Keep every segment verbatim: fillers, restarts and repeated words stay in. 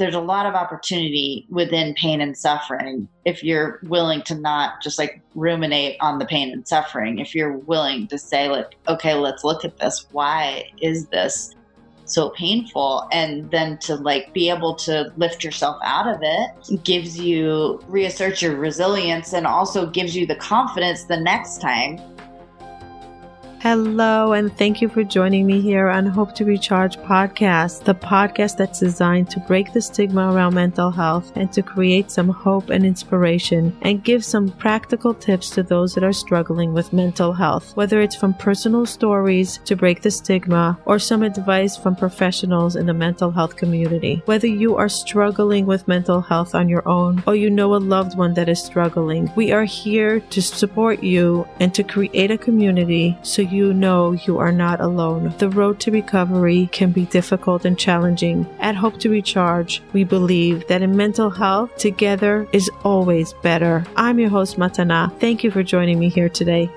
there's a lot of opportunity within pain and suffering if you're willing to not just like ruminate on the pain and suffering. If you're willing to say like, okay, let's look at this. Why is this so painful? And then to like be able to lift yourself out of it gives you, reasserts your resilience and also gives you the confidence the next time. Hello, and thank you for joining me here on Hope to Recharge podcast, the podcast that's designed to break the stigma around mental health and to create some hope and inspiration and give some practical tips to those that are struggling with mental health, whether it's from personal stories to break the stigma or some advice from professionals in the mental health community. Whether you are struggling with mental health on your own or you know a loved one that is struggling, we are here to support you and to create a community so you know you are not alone. The road to recovery can be difficult and challenging. At Hope to Recharge, we believe that in mental health, together is always better. I'm your host, Matana. Thank you for joining me here today.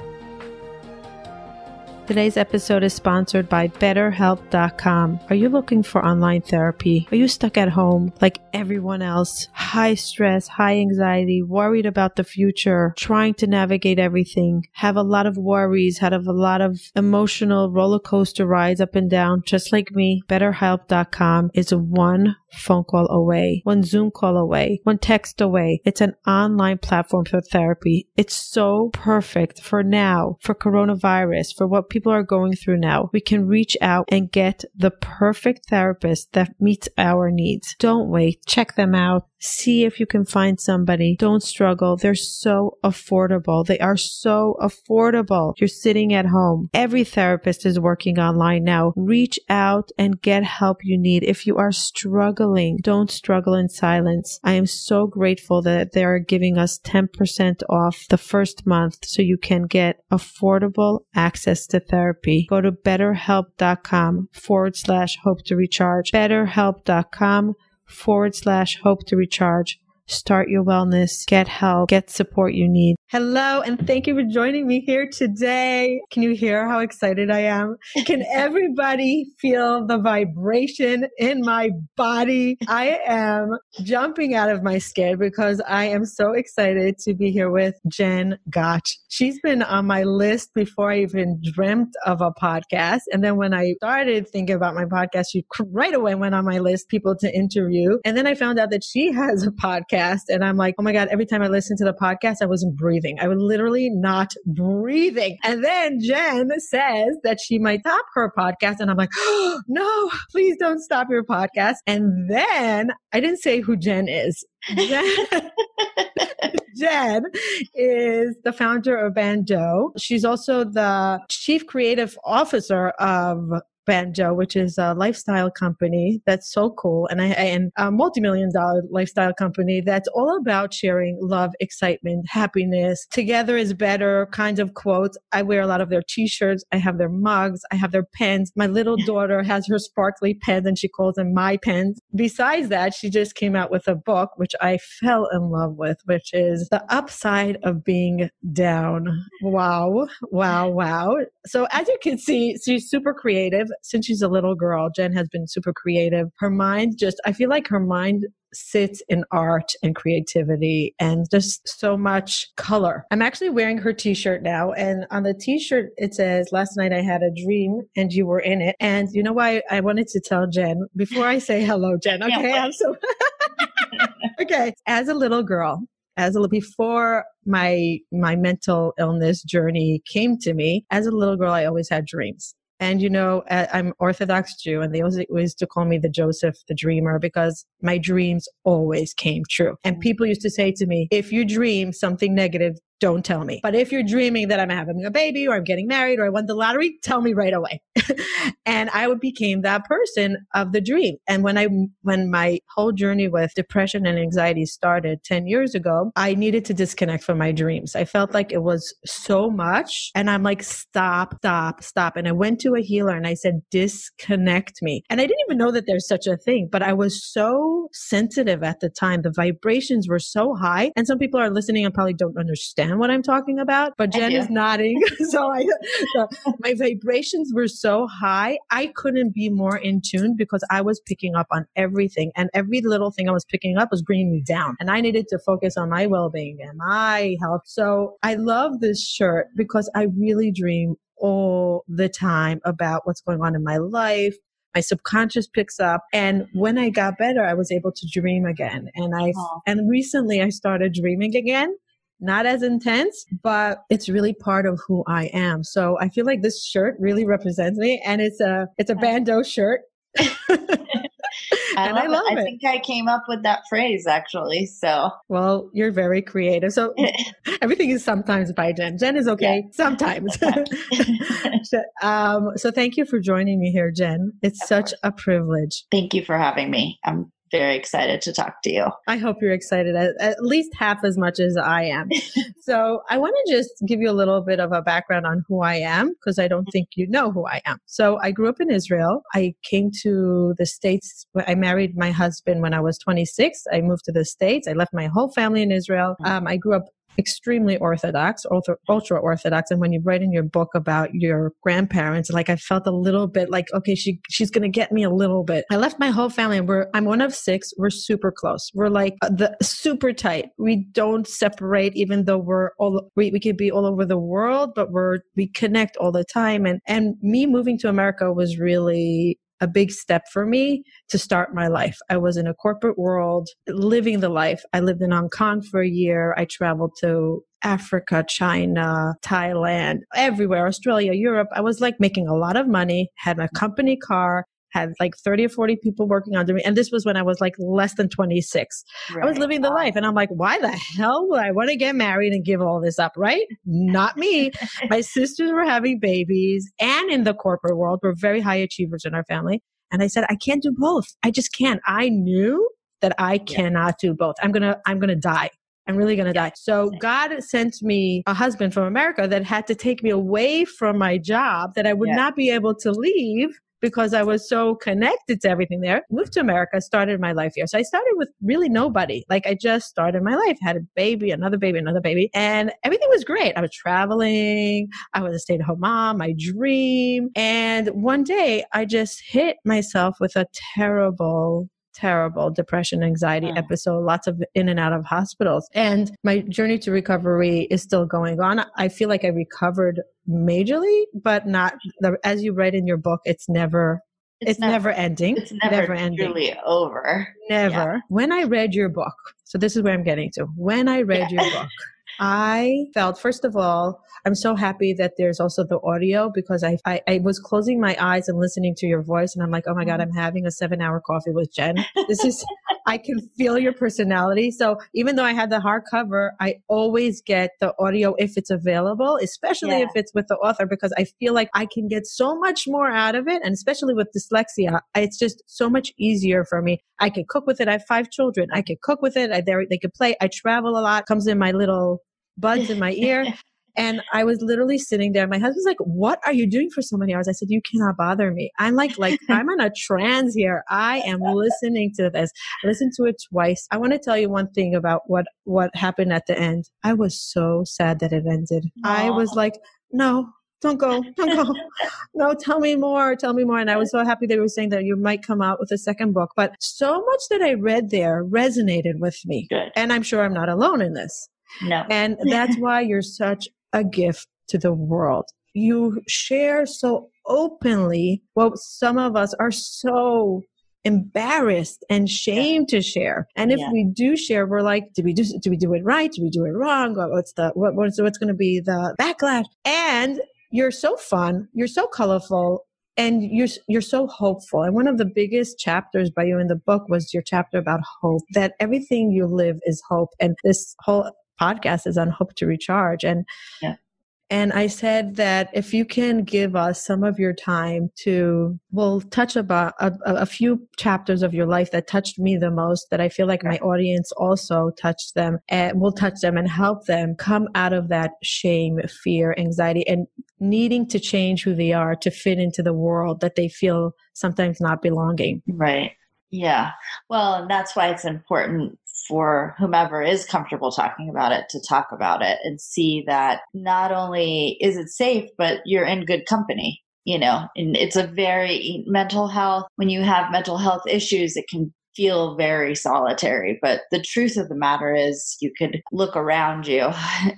Today's episode is sponsored by BetterHelp dot com. Are you looking for online therapy? Are you stuck at home like everyone else? High stress, high anxiety, worried about the future, trying to navigate everything, have a lot of worries, had a lot of emotional roller coaster rides up and down, just like me. BetterHelp dot com is one phone call away, one Zoom call away, one text away. It's an online platform for therapy. It's so perfect for now, for coronavirus, for what people are going through now. We can reach out and get the perfect therapist that meets our needs. Don't wait. Check them out. See if you can find somebody. Don't struggle. They're so affordable. They are so affordable. You're sitting at home. Every therapist is working online now. Reach out and get help you need. If you are struggling, don't struggle in silence. I am so grateful that they are giving us ten percent off the first month so you can get affordable access to therapy. Go to BetterHelp dot com forward slash hope to recharge. BetterHelp dot com forward slash hope to recharge. Start your wellness, get help, get support you need. Hello, and thank you for joining me here today. Can you hear how excited I am? Can everybody feel the vibration in my body? I am jumping out of my skin because I am so excited to be here with Jen Gotch. She's been on my list before I even dreamt of a podcast. And then when I started thinking about my podcast, she right away went on my list, people to interview. And then I found out that she has a podcast. And I'm like, oh my God, every time I listened to the podcast, I wasn't breathing. I was literally not breathing. And then Jen says that she might top her podcast. And I'm like, oh, no, please don't stop your podcast. And then I didn't say who Jen is. Jen, Jen is the founder of ban dot do. She's also the chief creative officer of ban dot do, which is a lifestyle company that's so cool, and I and a multi-million dollar lifestyle company that's all about sharing love, excitement, happiness. Together is better kinds of quotes. I wear a lot of their t-shirts. I have their mugs. I have their pens. My little daughter has her sparkly pens, and she calls them my pens. Besides that, she just came out with a book which I fell in love with, which is The Upside of Being Down. Wow, wow, wow. So as you can see, she's super creative. Since she's a little girl, Jen has been super creative. Her mind just, I feel like her mind sits in art and creativity and just so much color. I'm actually wearing her t-shirt now, and on the t-shirt it says, last night I had a dream and you were in it. And you know why I wanted to tell Jen before I say hello, Jen. Okay, yeah. I'm so okay. As a little girl, as a before my my mental illness journey came to me, as a little girl, I always had dreams. And, you know, I'm Orthodox Jew, and they always used to call me the Joseph, the dreamer, because my dreams always came true. And people used to say to me, if you dream something negative, don't tell me. But if you're dreaming that I'm having a baby or I'm getting married or I won the lottery, tell me right away. And I would became that person of the dream. And when I when my whole journey with depression and anxiety started ten years ago, I needed to disconnect from my dreams. I felt like it was so much. And I'm like, stop, stop, stop. And I went to a healer and I said, disconnect me. And I didn't even know that there's such a thing, but I was so sensitive at the time. The vibrations were so high. And some people are listening and probably don't understand understand what I'm talking about, but Jen is nodding. so, I, so my vibrations were so high, I couldn't be more in tune because I was picking up on everything, and every little thing I was picking up was bringing me down. And I needed to focus on my well-being and my health. So I love this shirt because I really dream all the time about what's going on in my life. My subconscious picks up. And when I got better, I was able to dream again. And I, Aww. and recently I started dreaming again, not as intense, but it's really part of who I am. So I feel like this shirt really represents me, and it's a, it's a ban dot do shirt. I and love I love it. it. I think I came up with that phrase actually. So, well, you're very creative. So everything is sometimes by Jen. Jen is okay. Yeah. Sometimes. um, so thank you for joining me here, Jen. It's of such course. a privilege. Thank you for having me. I'm very excited to talk to you. I hope you're excited at, at least half as much as I am. So I want to just give you a little bit of a background on who I am, because I don't think you know who I am. So I grew up in Israel. I came to the States. I married my husband when I was twenty-six. I moved to the States. I left my whole family in Israel. Um, I grew up extremely Orthodox, ultra, ultra Orthodox. And when you write in your book about your grandparents, like I felt a little bit like, okay, she she's going to get me a little bit. I left my whole family, and we're, I'm one of six. We're super close. We're like the super tight. We don't separate, even though we're all, we, we could be all over the world, but we're, we connect all the time. And, and me moving to America was really a big step for me to start my life. I was in a corporate world, living the life. I lived in Hong Kong for a year. I traveled to Africa, China, Thailand, everywhere, Australia, Europe. I was like making a lot of money, had my company car, had like thirty or forty people working under me. And this was when I was like less than twenty-six. Right. I was living the life. And I'm like, why the hell would I want to get married and give all this up, right? Not me. My sisters were having babies and in the corporate world. We're very high achievers in our family. And I said, I can't do both. I just can't. I knew that I cannot do both. I'm going to, I'm going to die. I'm really going to die. So God sent me a husband from America that had to take me away from my job that I would yeah. not be able to leave, because I was so connected to everything there. Moved to America, started my life here. So I started with really nobody. Like I just started my life, had a baby, another baby, another baby, and everything was great. I was traveling. I was a stay-at-home mom, my dream. And one day I just hit myself with a terrible terrible depression, anxiety yeah. episode, lots of in and out of hospitals. And my journey to recovery is still going on. I feel like I recovered majorly, but not, as you write in your book, it's never, it's, it's never, never ending. It's never, never ending. Truly over. Never. Yeah. When I read your book, so this is where I'm getting to. When I read yeah. your book, I felt, first of all, I'm so happy that there's also the audio, because I, I, I was closing my eyes and listening to your voice. And I'm like, oh my God, I'm having a seven hour coffee with Jen. This is, I can feel your personality. So even though I had the hardcover, I always get the audio if it's available, especially yeah. if it's with the author, because I feel like I can get so much more out of it. And especially with dyslexia, it's just so much easier for me. I can cook with it. I have five children. I can cook with it. I, they, they can play. I travel a lot. Comes in my little buds in my ear. And I was literally sitting there. My husband's like, what are you doing for so many hours? I said, you cannot bother me. I'm like, like I'm on a trance here. I am listening to this. I listened to it twice. I want to tell you one thing about what, what happened at the end. I was so sad that it ended. Aww. I was like, no, don't go, don't go. No, tell me more, tell me more. And I was so happy they were saying that you might come out with a second book. But so much that I read there resonated with me. Good. And I'm sure I'm not alone in this. No. And that's why you're such a gift to the world. You share so openly what some of us are so embarrassed and shamed yeah. to share. And if yeah. we do share, we're like, did we do, did we do it right? Did we do it wrong? What's the, what, what's, what's going to be the backlash? And you're so fun. You're so colorful. And you're, you're so hopeful. And one of the biggest chapters by you in the book was your chapter about hope, that everything you live is hope. And this whole podcast is on Hope to Recharge. And, yeah. and I said that if you can give us some of your time to, we'll touch about a, a few chapters of your life that touched me the most, that I feel like my audience also touched them, and we'll touch them and help them come out of that shame, fear, anxiety, and needing to change who they are to fit into the world that they feel sometimes not belonging. Right. Yeah. Well, and that's why it's important for whomever is comfortable talking about it to talk about it and see that not only is it safe, but you're in good company, you know, and it's a very mental health. When you have mental health issues, it can feel very solitary. But the truth of the matter is you could look around you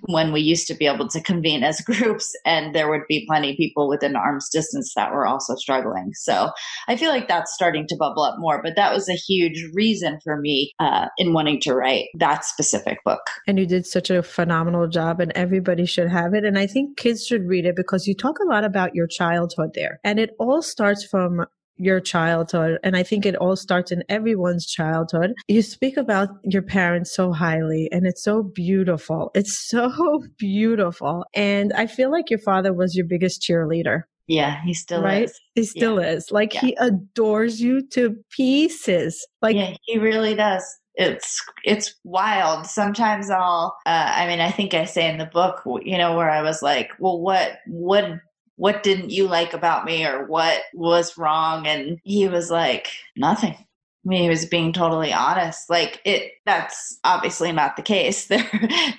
when we used to be able to convene as groups and there would be plenty of people within arm's distance that were also struggling. So I feel like that's starting to bubble up more, but that was a huge reason for me uh, in wanting to write that specific book. And you did such a phenomenal job, and everybody should have it. And I think kids should read it because you talk a lot about your childhood there, and it all starts from your childhood. And I think it all starts in everyone's childhood. You speak about your parents so highly, and it's so beautiful. It's so beautiful. And I feel like your father was your biggest cheerleader. Yeah, he still right? is. He still yeah. is. Like yeah. he adores you to pieces. Like yeah, he really does. It's, it's wild. Sometimes I'll, uh, I mean, I think I say in the book, you know, where I was like, well, what, what, what didn't you like about me, or what was wrong? And he was like, nothing. I mean, he was being totally honest. Like it, that's obviously not the case. There,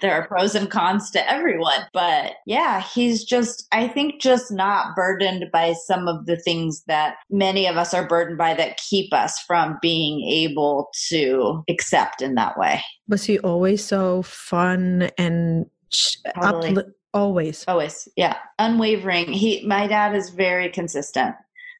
there are pros and cons to everyone, but yeah, he's just, I think just not burdened by some of the things that many of us are burdened by that keep us from being able to accept in that way. Was he always so fun and totally. up- Always. Always. Yeah. Unwavering. He, my dad is very consistent,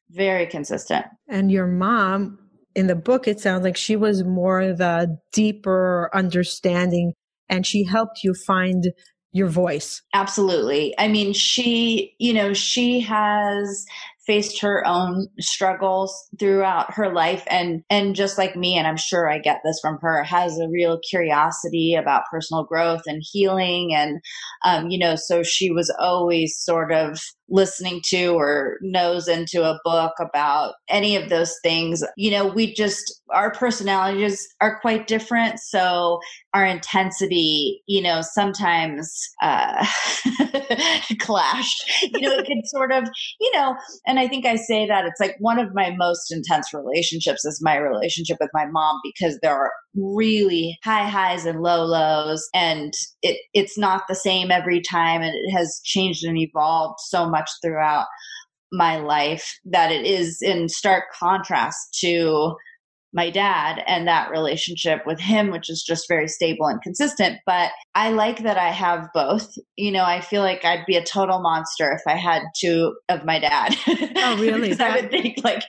very consistent. And your mom in the book, it sounds like she was more the deeper understanding, and she helped you find your voice. Absolutely. I mean, she, you know, she has faced her own struggles throughout her life. And, and just like me, and I'm sure I get this from her, has a real curiosity about personal growth and healing. And, um, you know, so she was always sort of listening to or nose into a book about any of those things. You know, we just, our personalities are quite different. So our intensity, you know, sometimes uh, clashed, you know, it could sort of, you know, and I think I say that it's like one of my most intense relationships is my relationship with my mom, because there are really high highs and low lows, and it it's not the same every time. And it has changed and evolved so much throughout my life that it is in stark contrast to my dad and that relationship with him, which is just very stable and consistent. But I like that I have both. You know, I feel like I'd be a total monster if I had two of my dad. Oh, really? Because I would think like,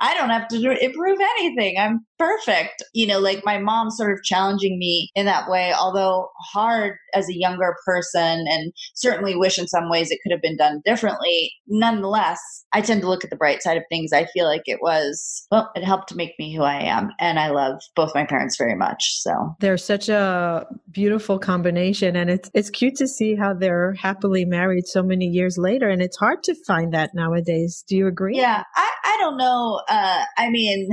I don't have to improve anything. I'm perfect. You know, like my mom sort of challenging me in that way, although hard as a younger person, and certainly wish in some ways it could have been done differently. Nonetheless, I tend to look at the bright side of things. I feel like it was, well, it helped make me who I am. And I love both my parents very much. So they're such a beautiful combination. And it's, it's cute to see how they're happily married so many years later. And it's hard to find that nowadays. Do you agree? Yeah, I, I don't know. Uh, I mean,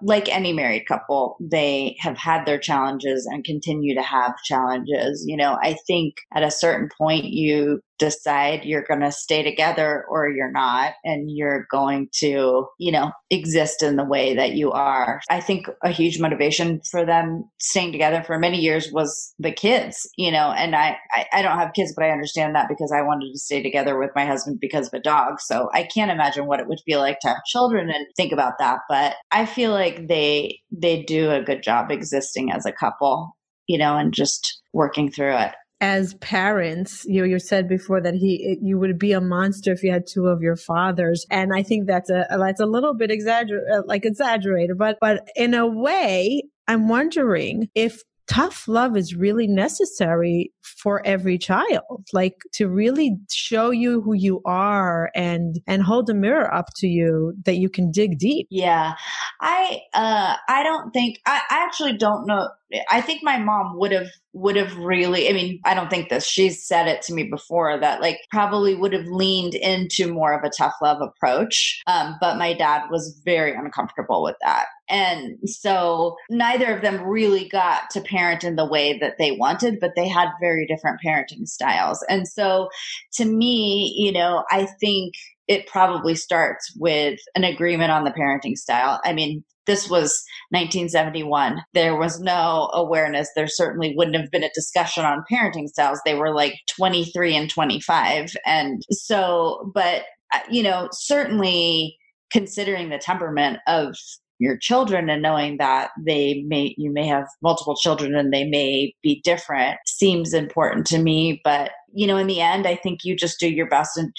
like any married couple, they have had their challenges and continue to have challenges. You know, I think at a certain point, you decide you're going to stay together or you're not, and you're going to, you know, exist in the way that you are. I think a huge motivation for them staying together for many years was the kids, you know, and I, I, I don't have kids, but I understand that because I wanted to stay together with my husband because of a dog. So I can't imagine what it would feel like to have children and think about that. But I feel like they, they do a good job existing as a couple, you know, and just working through it. As parents, you you said before that he you would be a monster if you had two of your fathers, and I think that's a that's a little bit exagger- like exaggerated, but but in a way, I'm wondering if tough love is really necessary for every child, like to really show you who you are and and hold a mirror up to you that you can dig deep. Yeah, I uh, I don't think I, I actually don't know. I think my mom would have would have really, I mean, I don't think this, she's said it to me before that like probably would have leaned into more of a tough love approach. Um, but my dad was very uncomfortable with that. And so neither of them really got to parent in the way that they wanted, but they had very different parenting styles. And so to me, you know, I think it probably starts with an agreement on the parenting style. I mean, This was nineteen seventy-one. There was no awareness. There certainly wouldn't have been a discussion on parenting styles. They were like twenty-three and twenty-five. And so, but, you know, certainly considering the temperament of your children and knowing that they may, you may have multiple children and they may be different seems important to me. But, you know, in the end, I think you just do your best and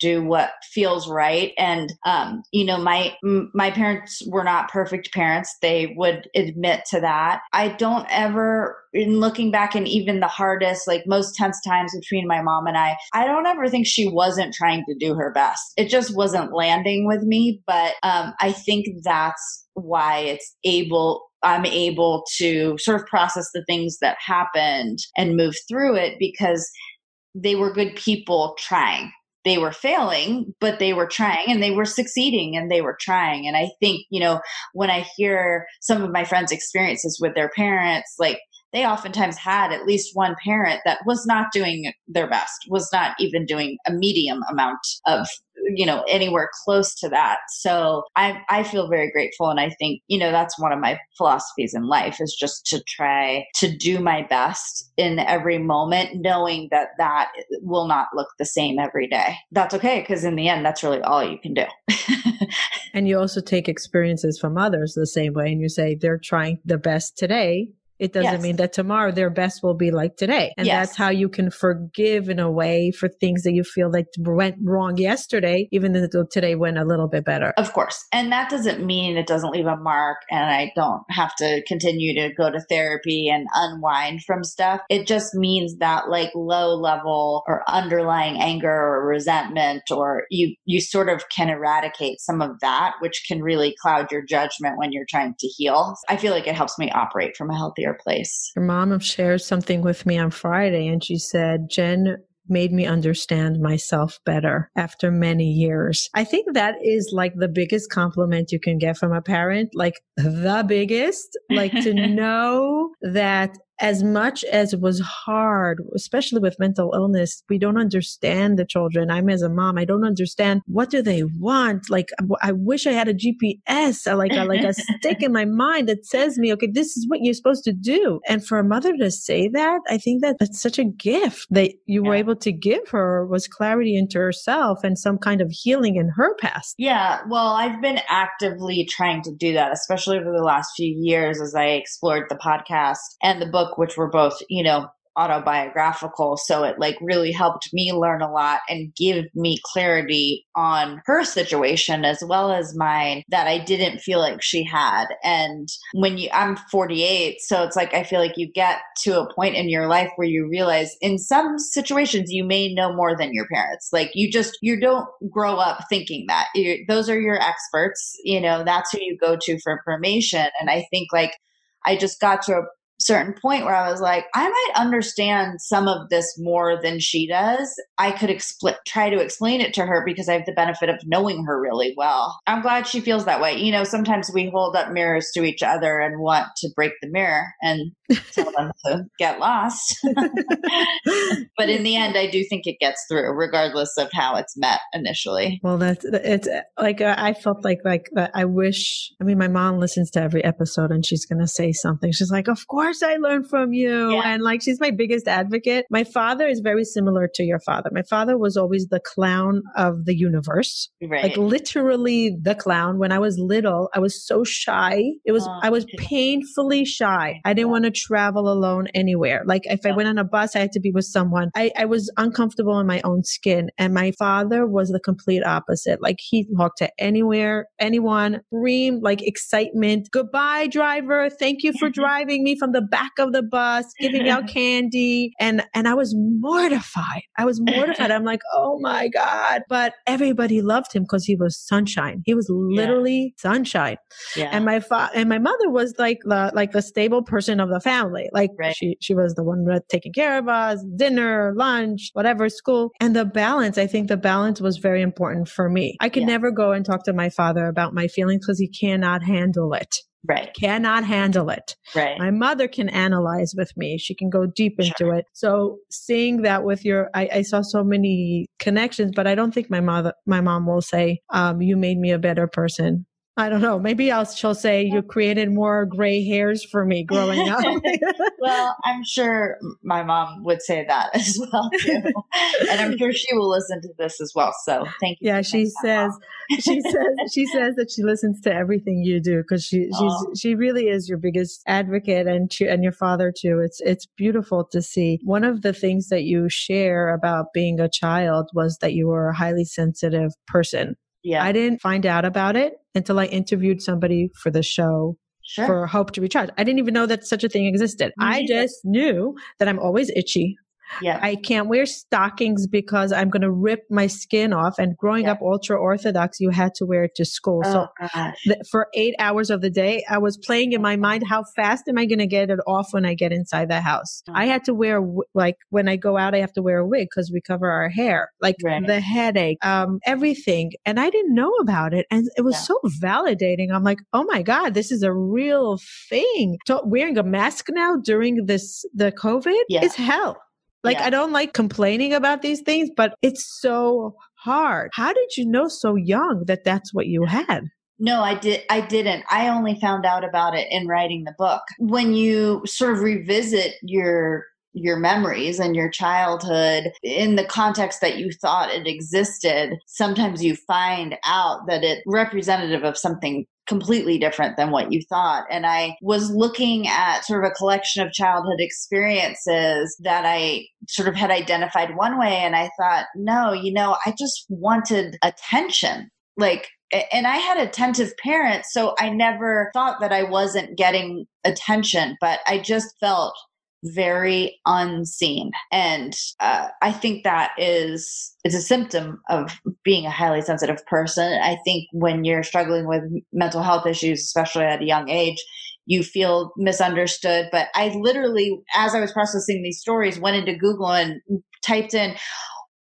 do what feels right. And, um, you know, my, my parents were not perfect parents. They would admit to that. I don't ever, in looking back and even the hardest, like most tense times between my mom and I, I don't ever think she wasn't trying to do her best. It just wasn't landing with me. But, um, I think that's why it's able I'm able to sort of process the things that happened and move through it, because they were good people trying. They were failing, but they were trying, and they were succeeding and they were trying. And I think, you know, when I hear some of my friends' experiences with their parents, like they oftentimes had at least one parent that was not doing their best, was not even doing a medium amount of, you know, anywhere close to that. So I I feel very grateful. And I think, you know, that's one of my philosophies in life, is just to try to do my best in every moment, knowing that that will not look the same every day. That's okay, because in the end, that's really all you can do. And you also take experiences from others the same way. And you say, they're trying the best today. It doesn't yes. mean that tomorrow their best will be like today. And yes. that's how you can forgive, in a way, for things that you feel like went wrong yesterday, even though today went a little bit better. Of course. And that doesn't mean it doesn't leave a mark and I don't have to continue to go to therapy and unwind from stuff. It just means that like low level or underlying anger or resentment, or you, you sort of can eradicate some of that, which can really cloud your judgment when you're trying to heal. I feel like it helps me operate from a healthier place. Your mom shared something with me on Friday, and she said, Jen made me understand myself better after many years. I think that is like the biggest compliment you can get from a parent, like the biggest, like to know that as much as it was hard, especially with mental illness, we don't understand the children. I'm as a mom, I don't understand, what do they want? Like, I wish I had a G P S, like a, like a stick in my mind that says me, okay, this is what you're supposed to do. And for a mother to say that, I think that that's such a gift that you yeah. were able to give her, was clarity into herself and some kind of healing in her past. Yeah, well, I've been actively trying to do that, especially over the last few years as I explored the podcast and the book, which were both, you know, autobiographical. So it like really helped me learn a lot and give me clarity on her situation as well as mine that I didn't feel like she had. And when you, I'm forty-eight. So it's like, I feel like you get to a point in your life where you realize in some situations, you may know more than your parents. Like you just, you don't grow up thinking that. You, those are your experts. You know, that's who you go to for information. And I think like, I just got to a certain point where I was like, I might understand some of this more than she does. I could expl- try to explain it to her because I have the benefit of knowing her really well. I'm glad she feels that way. You know, sometimes we hold up mirrors to each other and want to break the mirror and tell them to get lost. But in the end, I do think it gets through regardless of how it's met initially. Well, that's, it's like, uh, I felt like, like, uh, I wish, I mean, my mom listens to every episode and she's going to say something. She's like, of course, I learned from you. Yeah. And like, she's my biggest advocate. My father is very similar to your father. My father was always the clown of the universe, right. Like literally the clown. When I was little, I was so shy. It was, oh, I was painfully shy. I didn't yeah. want to travel alone anywhere. Like if yeah. I went on a bus, I had to be with someone. I, I was uncomfortable in my own skin. And my father was the complete opposite. Like he walked to anywhere, anyone, screamed like excitement. Goodbye, driver. Thank you for driving me from the back of the bus, giving out candy. And, and I was mortified. I was mortified. I'm like, oh my God. But everybody loved him because he was sunshine. He was literally yeah. sunshine. Yeah. And my fa- and my mother was like the, like the stable person of the family. Like right. she, she was the one taking care of us, dinner, lunch, whatever, school. And the balance, I think the balance was very important for me. I could yeah. never go and talk to my father about my feelings because he cannot handle it. Right. Cannot handle it. Right. My mother can analyze with me. She can go deep into sure. it. So seeing that with your, I, I saw so many connections, but I don't think my mother, my mom will say, um, you made me a better person. I don't know. Maybe I'll, she'll say, you created more gray hairs for me growing up. Well, I'm sure my mom would say that as well, too. And I'm sure she will listen to this as well. So thank you. Yeah, she says, she says she says that she listens to everything you do because she she's, oh. she really is your biggest advocate, and she, and your father, too. It's, it's beautiful to see. One of the things that you share about being a child was that you were a highly sensitive person. Yeah. I didn't find out about it until I interviewed somebody for the show sure. for Hope to Recharge. I didn't even know that such a thing existed. Mm-hmm. I just knew that I'm always itchy. Yeah. I can't wear stockings because I'm going to rip my skin off. And growing yeah. up ultra-Orthodox, you had to wear it to school. Oh, so th- for eight hours of the day, I was playing in my mind, how fast am I going to get it off when I get inside the house? Mm-hmm. I had to wear, w- like when I go out, I have to wear a wig because we cover our hair, like right. the headache, um, everything. And I didn't know about it. And it was yeah. so validating. I'm like, oh my God, this is a real thing. So wearing a mask now during this, the COVID yeah. is hell. Like, yeah. I don't like complaining about these things, but it's so hard. How did you know so young that that's what you had? No, I did. I didn't. I only found out about it in writing the book. When you sort of revisit your your memories and your childhood in the context that you thought it existed, sometimes you find out that it's representative of something completely different than what you thought. And I was looking at sort of a collection of childhood experiences that I sort of had identified one way. And I thought, no, you know, I just wanted attention. Like, and I had attentive parents, so I never thought that I wasn't getting attention, but I just felt very unseen. And uh, I think that is, it's a symptom of being a highly sensitive person. I think when you're struggling with mental health issues, especially at a young age, you feel misunderstood. But I literally, as I was processing these stories, went into Google and typed in,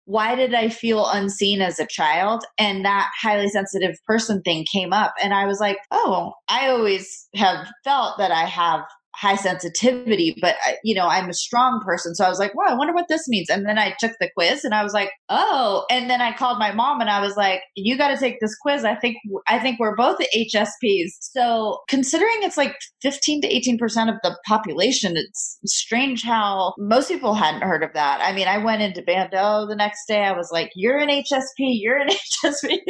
why did I feel unseen as a child? And that highly sensitive person thing came up. And I was like, oh, I always have felt that I have high sensitivity, but you know, I'm a strong person. So I was like, well, I wonder what this means. And then I took the quiz and I was like, oh, and then I called my mom and I was like, you got to take this quiz. I think, I think we're both H S Ps. So considering it's like fifteen to eighteen percent of the population, it's strange how most people hadn't heard of that. I mean, I went into ban dot do the next day. I was like, you're an H S P, you're an H S P.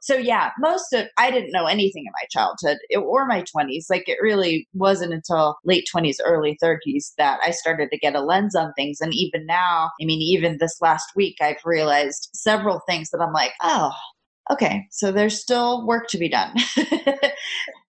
So yeah, most of, I didn't know anything in my childhood or my twenties. Like it really wasn't until late twenties, early thirties that I started to get a lens on things. And even now, I mean, even this last week, I've realized several things that I'm like, oh, okay, so there's still work to be done.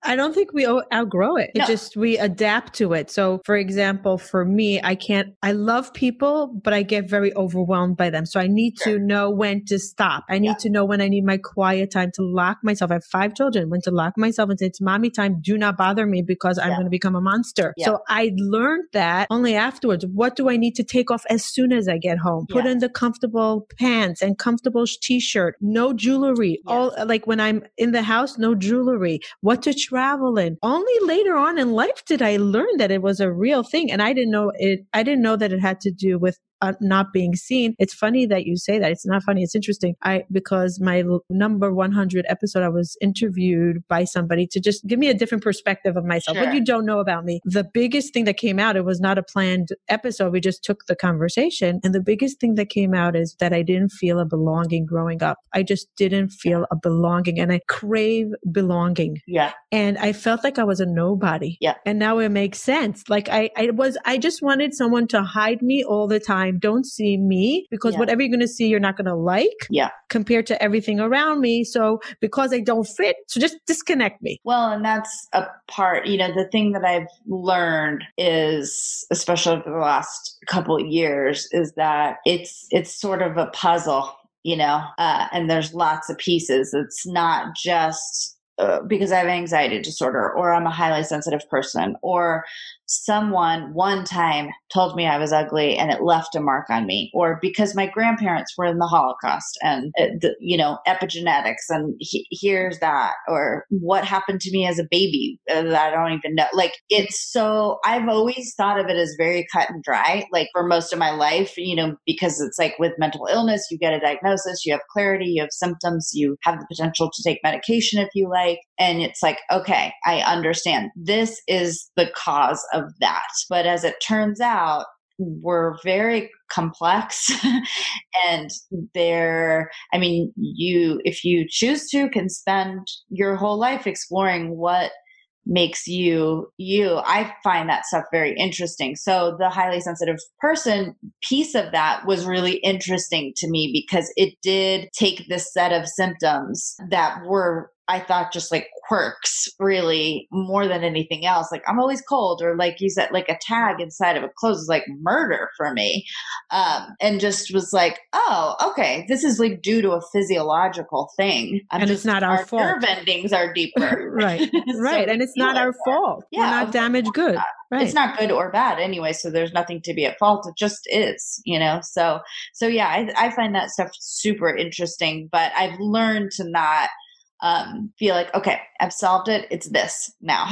I don't think we outgrow it. It no. just, we adapt to it. So for example, for me, I can't, I love people, but I get very overwhelmed by them. So I need sure. to know when to stop. I need yeah. to know when I need my quiet time to lock myself. I have five children, when to lock myself and say, it's mommy time. Do not bother me because I'm yeah. going to become a monster. Yeah. So I learned that only afterwards. What do I need to take off as soon as I get home? Yeah. Put in the comfortable pants and comfortable t-shirt, no jewelry. Yeah. All like when I'm in the house, no jewelry. What to try? Traveling. Only later on in life did I learn that it was a real thing. And I didn't know it. I didn't know that it had to do with uh, not being seen. It's funny that you say that. It's not funny. It's interesting. I, because my number one hundred episode, I was interviewed by somebody to just give me a different perspective of myself. Sure. What you don't know about me. The biggest thing that came out, it was not a planned episode. We just took the conversation. And the biggest thing that came out is that I didn't feel a belonging growing up. I just didn't feel a belonging, and I crave belonging. Yeah. And And I felt like I was a nobody. Yeah. And now it makes sense. Like I, I was, I just wanted someone to hide me all the time. Don't see me because yeah. whatever you're going to see, you're not going to like yeah. compared to everything around me. So because I don't fit, so just disconnect me. Well, and that's a part, you know, the thing that I've learned is, especially over the last couple of years, is that it's, it's sort of a puzzle, you know, uh, and there's lots of pieces. It's not just uh, because I have an anxiety disorder, or I'm a highly sensitive person, or someone one time told me I was ugly and it left a mark on me, or because my grandparents were in the Holocaust and, uh, the, you know, epigenetics and he, here's that, or what happened to me as a baby that I don't even know. Like, it's so, I've always thought of it as very cut and dry, like for most of my life, you know, because it's like with mental illness, you get a diagnosis, you have clarity, you have symptoms, you have the potential to take medication if you like. And it's like, okay, I understand. This is the cause of that. But as it turns out, we're very complex and there, I mean, you, if you choose to, can spend your whole life exploring what makes you, you. I find that stuff very interesting. So the highly sensitive person piece of that was really interesting to me because it did take this set of symptoms that were, I thought, just like quirks, really, more than anything else. Like, I'm always cold, or like you said, like a tag inside of a clothes is like murder for me. Um, and just was like, oh, okay, this is like due to a physiological thing. I'm and just, it's not our, our fault. Nerve endings are deeper. Right. so right. And it's not like our that. fault. Yeah, We're not damaged good. Not. Right. It's not good or bad anyway. So there's nothing to be at fault. It just is, you know? So, so yeah, I, I find that stuff super interesting, but I've learned to not, Um, feel like, okay, I've solved it. It's this now.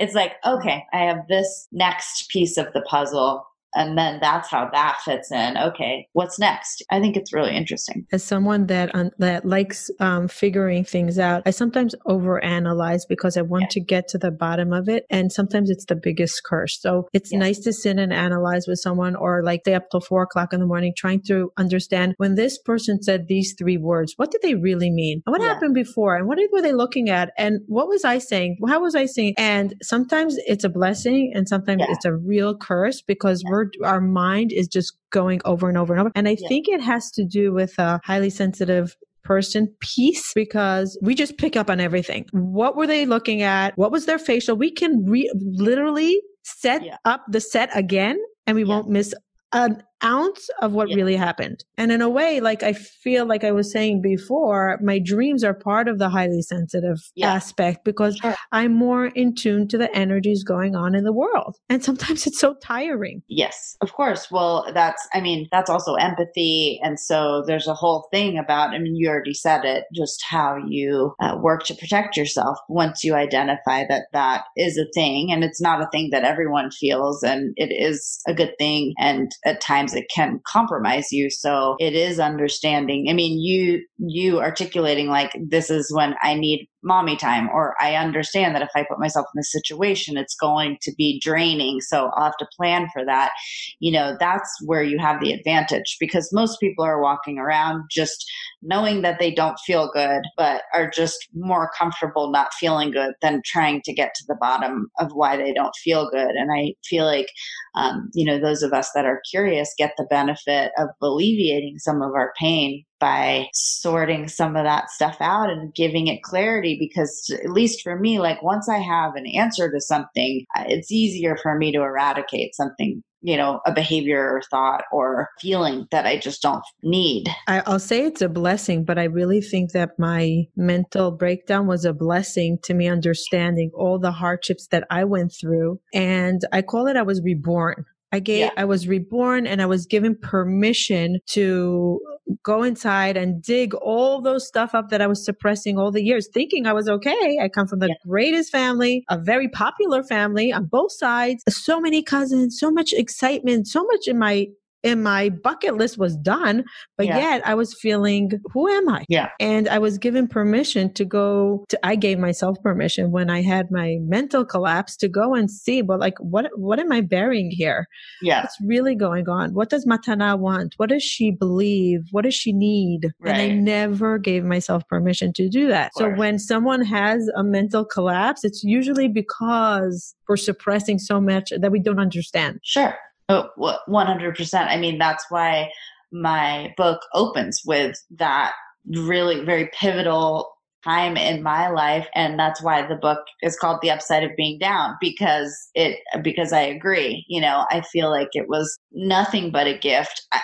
It's like, okay, I have this next piece of the puzzle. And then that's how that fits in. Okay, what's next? I think it's really interesting. As someone that um, that likes um, figuring things out, I sometimes overanalyze because I want yeah. to get to the bottom of it. And sometimes it's the biggest curse. So it's yeah. nice to sit and analyze with someone, or like stay up till four o'clock in the morning trying to understand, when this person said these three words, what did they really mean? And what yeah. happened before? And what were they looking at? And what was I saying? How was I saying? And sometimes it's a blessing and sometimes yeah. it's a real curse, because yeah. we're our mind is just going over and over and over. And I yeah. think it has to do with a highly sensitive person piece, because we just pick up on everything. What were they looking at? What was their facial? We can re- literally set yeah. up the set again, and we yeah. won't miss an ounce of what yeah. really happened. And in a way, like, I feel like I was saying before, my dreams are part of the highly sensitive yeah. aspect, because sure. I'm more in tune to the energies going on in the world. And sometimes it's so tiring. Yes, of course. Well, that's, I mean, that's also empathy. And so there's a whole thing about, I mean, you already said it, just how you uh, work to protect yourself once you identify that that is a thing. And it's not a thing that everyone feels, and it is a good thing. And at times, it can compromise you. So it is understanding. I mean, you, you articulating like, this is when I need mommy time, or I understand that if I put myself in this situation, it's going to be draining. So I'll have to plan for that. You know, that's where you have the advantage, because most people are walking around just knowing that they don't feel good, but are just more comfortable not feeling good than trying to get to the bottom of why they don't feel good. And I feel like, um, you know, those of us that are curious get the benefit of alleviating some of our pain by sorting some of that stuff out and giving it clarity. Because at least for me, like, once I have an answer to something, it's easier for me to eradicate something, you know, a behavior or thought or feeling that I just don't need. I, I'll say it's a blessing, but I really think that my mental breakdown was a blessing to me, understanding all the hardships that I went through. And I call it, I was reborn. I gave, yeah. I was reborn, and I was given permission to go inside and dig all those stuff up that I was suppressing all the years, thinking I was okay. I come from the yeah. greatest family, a very popular family on both sides, so many cousins, so much excitement, so much in my And my bucket list was done, but yeah. yet I was feeling, who am I? Yeah. And I was given permission to go to, I gave myself permission when I had my mental collapse to go and see, but like, what, what am I burying here? Yeah. What's really going on? What does Matana want? What does she believe? What does she need? Right. And I never gave myself permission to do that. So when someone has a mental collapse, it's usually because we're suppressing so much that we don't understand. Sure. Oh, one hundred percent. I mean, that's why my book opens with that really very pivotal time in my life. And that's why the book is called The Upside of Being Down, because it, because I agree, you know, I feel like it was nothing but a gift. I,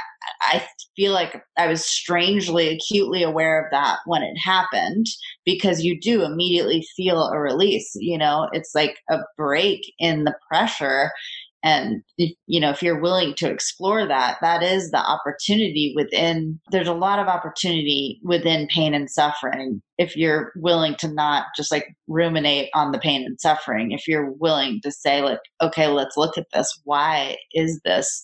I feel like I was strangely, acutely aware of that when it happened, because you do immediately feel a release. You know, it's like a break in the pressure. And, you know, if you're willing to explore that, that is the opportunity within. There's a lot of opportunity within pain and suffering. If you're willing to not just like ruminate on the pain and suffering, if you're willing to say like, okay, let's look at this. Why is this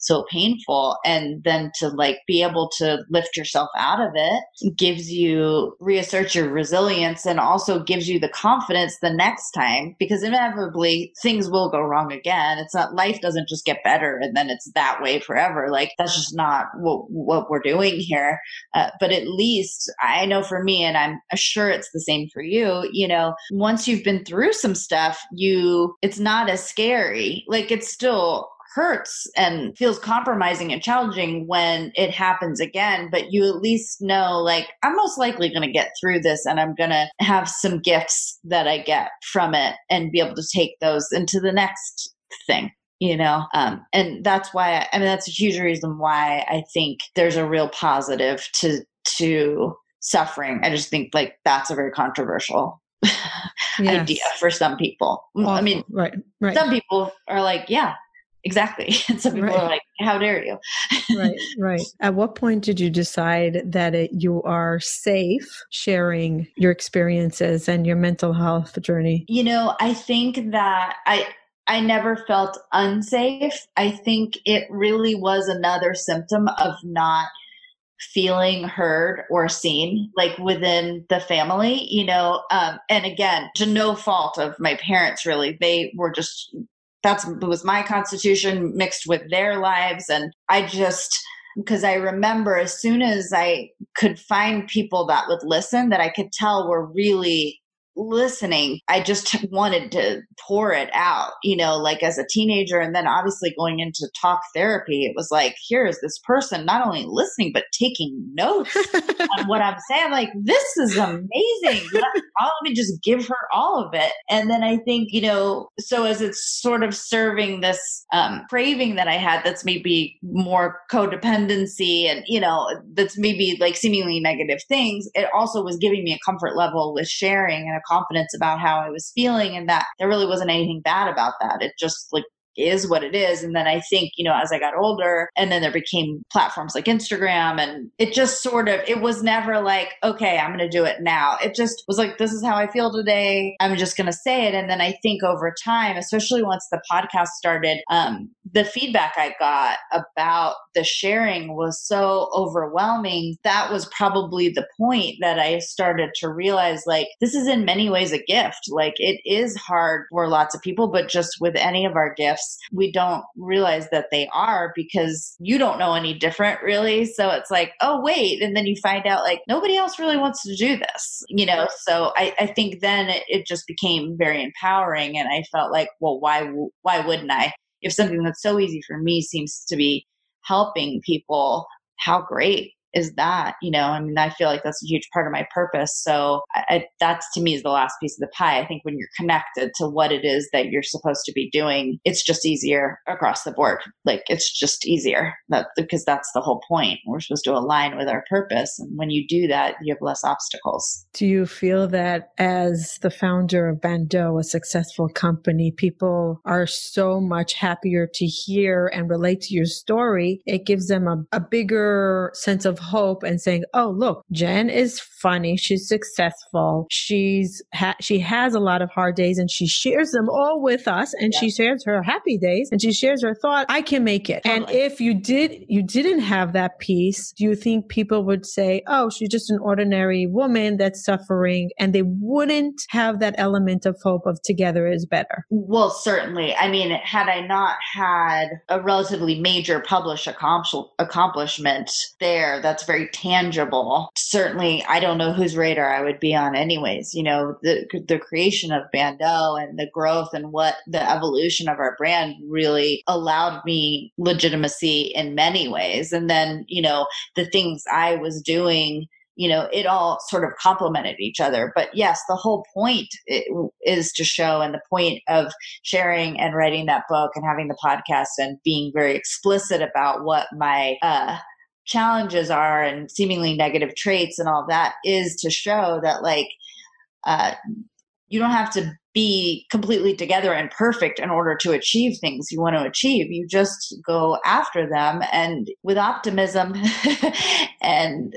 so painful? And then to like be able to lift yourself out of it gives you, reasserts your resilience, and also gives you the confidence the next time, because inevitably things will go wrong again. It's not, life doesn't just get better and then it's that way forever. Like that's just not what, what we're doing here. Uh, but at least I know for me, and I'm sure it's the same for you, you know, once you've been through some stuff, you, it's not as scary. Like it's still hurts and feels compromising and challenging when it happens again, but you at least know, like, I'm most likely going to get through this, and I'm going to have some gifts that I get from it and be able to take those into the next thing, you know? Um, and that's why, I, I mean, that's a huge reason why I think there's a real positive to, to suffering. I just think like that's a very controversial yes. idea for some people. Well, I mean, right, right. Some people are like, yeah, exactly. And some people right. are like, how dare you? Right, right. At what point did you decide that it, you are safe sharing your experiences and your mental health journey? You know, I think that I I never felt unsafe. I think it really was another symptom of not feeling heard or seen, like within the family, you know, um, and again, to no fault of my parents, really. They were just... That's was my constitution mixed with their lives. And I just, because I remember as soon as I could find people that would listen, that I could tell were really listening, I just wanted to pour it out, you know, like as a teenager. And then obviously going into talk therapy, it was like, here is this person not only listening, but taking notes on what I'm saying. I'm like, this is amazing. Let me just give her all of it. And then I think, you know, so as it's sort of serving this um, craving that I had, that's maybe more codependency and, you know, that's maybe like seemingly negative things. It also was giving me a comfort level with sharing and a confidence about how I was feeling, and that there really wasn't anything bad about that. It just like is what it is. And then I think, you know, as I got older, and then there became platforms like Instagram, and it just sort of, it was never like, okay, I'm going to do it now. It just was like, this is how I feel today. I'm just going to say it. And then I think over time, especially once the podcast started, um, the feedback I got about the sharing was so overwhelming. That was probably the point that I started to realize, like, this is in many ways a gift. Like it is hard for lots of people, but just with any of our gifts, we don't realize that they are, because you don't know any different, really. So it's like, oh, wait. And then you find out like nobody else really wants to do this, you know? So I, I think then it, it just became very empowering. And I felt like, well, why, why wouldn't I? If something that's so easy for me seems to be helping people, how great is that? You know, I mean, I feel like that's a huge part of my purpose. So I, I, that's to me is the last piece of the pie. I think when you're connected to what it is that you're supposed to be doing, it's just easier across the board. Like it's just easier that, because that's the whole point. We're supposed to align with our purpose. And when you do that, you have less obstacles. Do you feel that as the founder of ban dot do, a successful company, people are so much happier to hear and relate to your story? It gives them a, a bigger sense of hope and saying, oh, look, Jen is funny. She's successful. She's ha- she has a lot of hard days and she shares them all with us, and yeah. she shares her happy days and she shares her thought, I can make it. Totally. And if you did, you didn't have that piece, do you think people would say, oh, she's just an ordinary woman that's suffering, and they wouldn't have that element of hope of together is better? Well, certainly. I mean, had I not had a relatively major published accompl- accomplishment there that's very tangible, certainly I don't know whose radar I would be on anyways. You know, the the creation of ban dot do and the growth and what the evolution of our brand really allowed me legitimacy in many ways. And then, you know, the things I was doing, you know, it all sort of complemented each other. But yes, the whole point is to show, and the point of sharing and writing that book and having the podcast and being very explicit about what my, uh, challenges are and seemingly negative traits and all that is to show that, like, uh, you don't have to be completely together and perfect in order to achieve things you want to achieve. You just go after them and with optimism. and,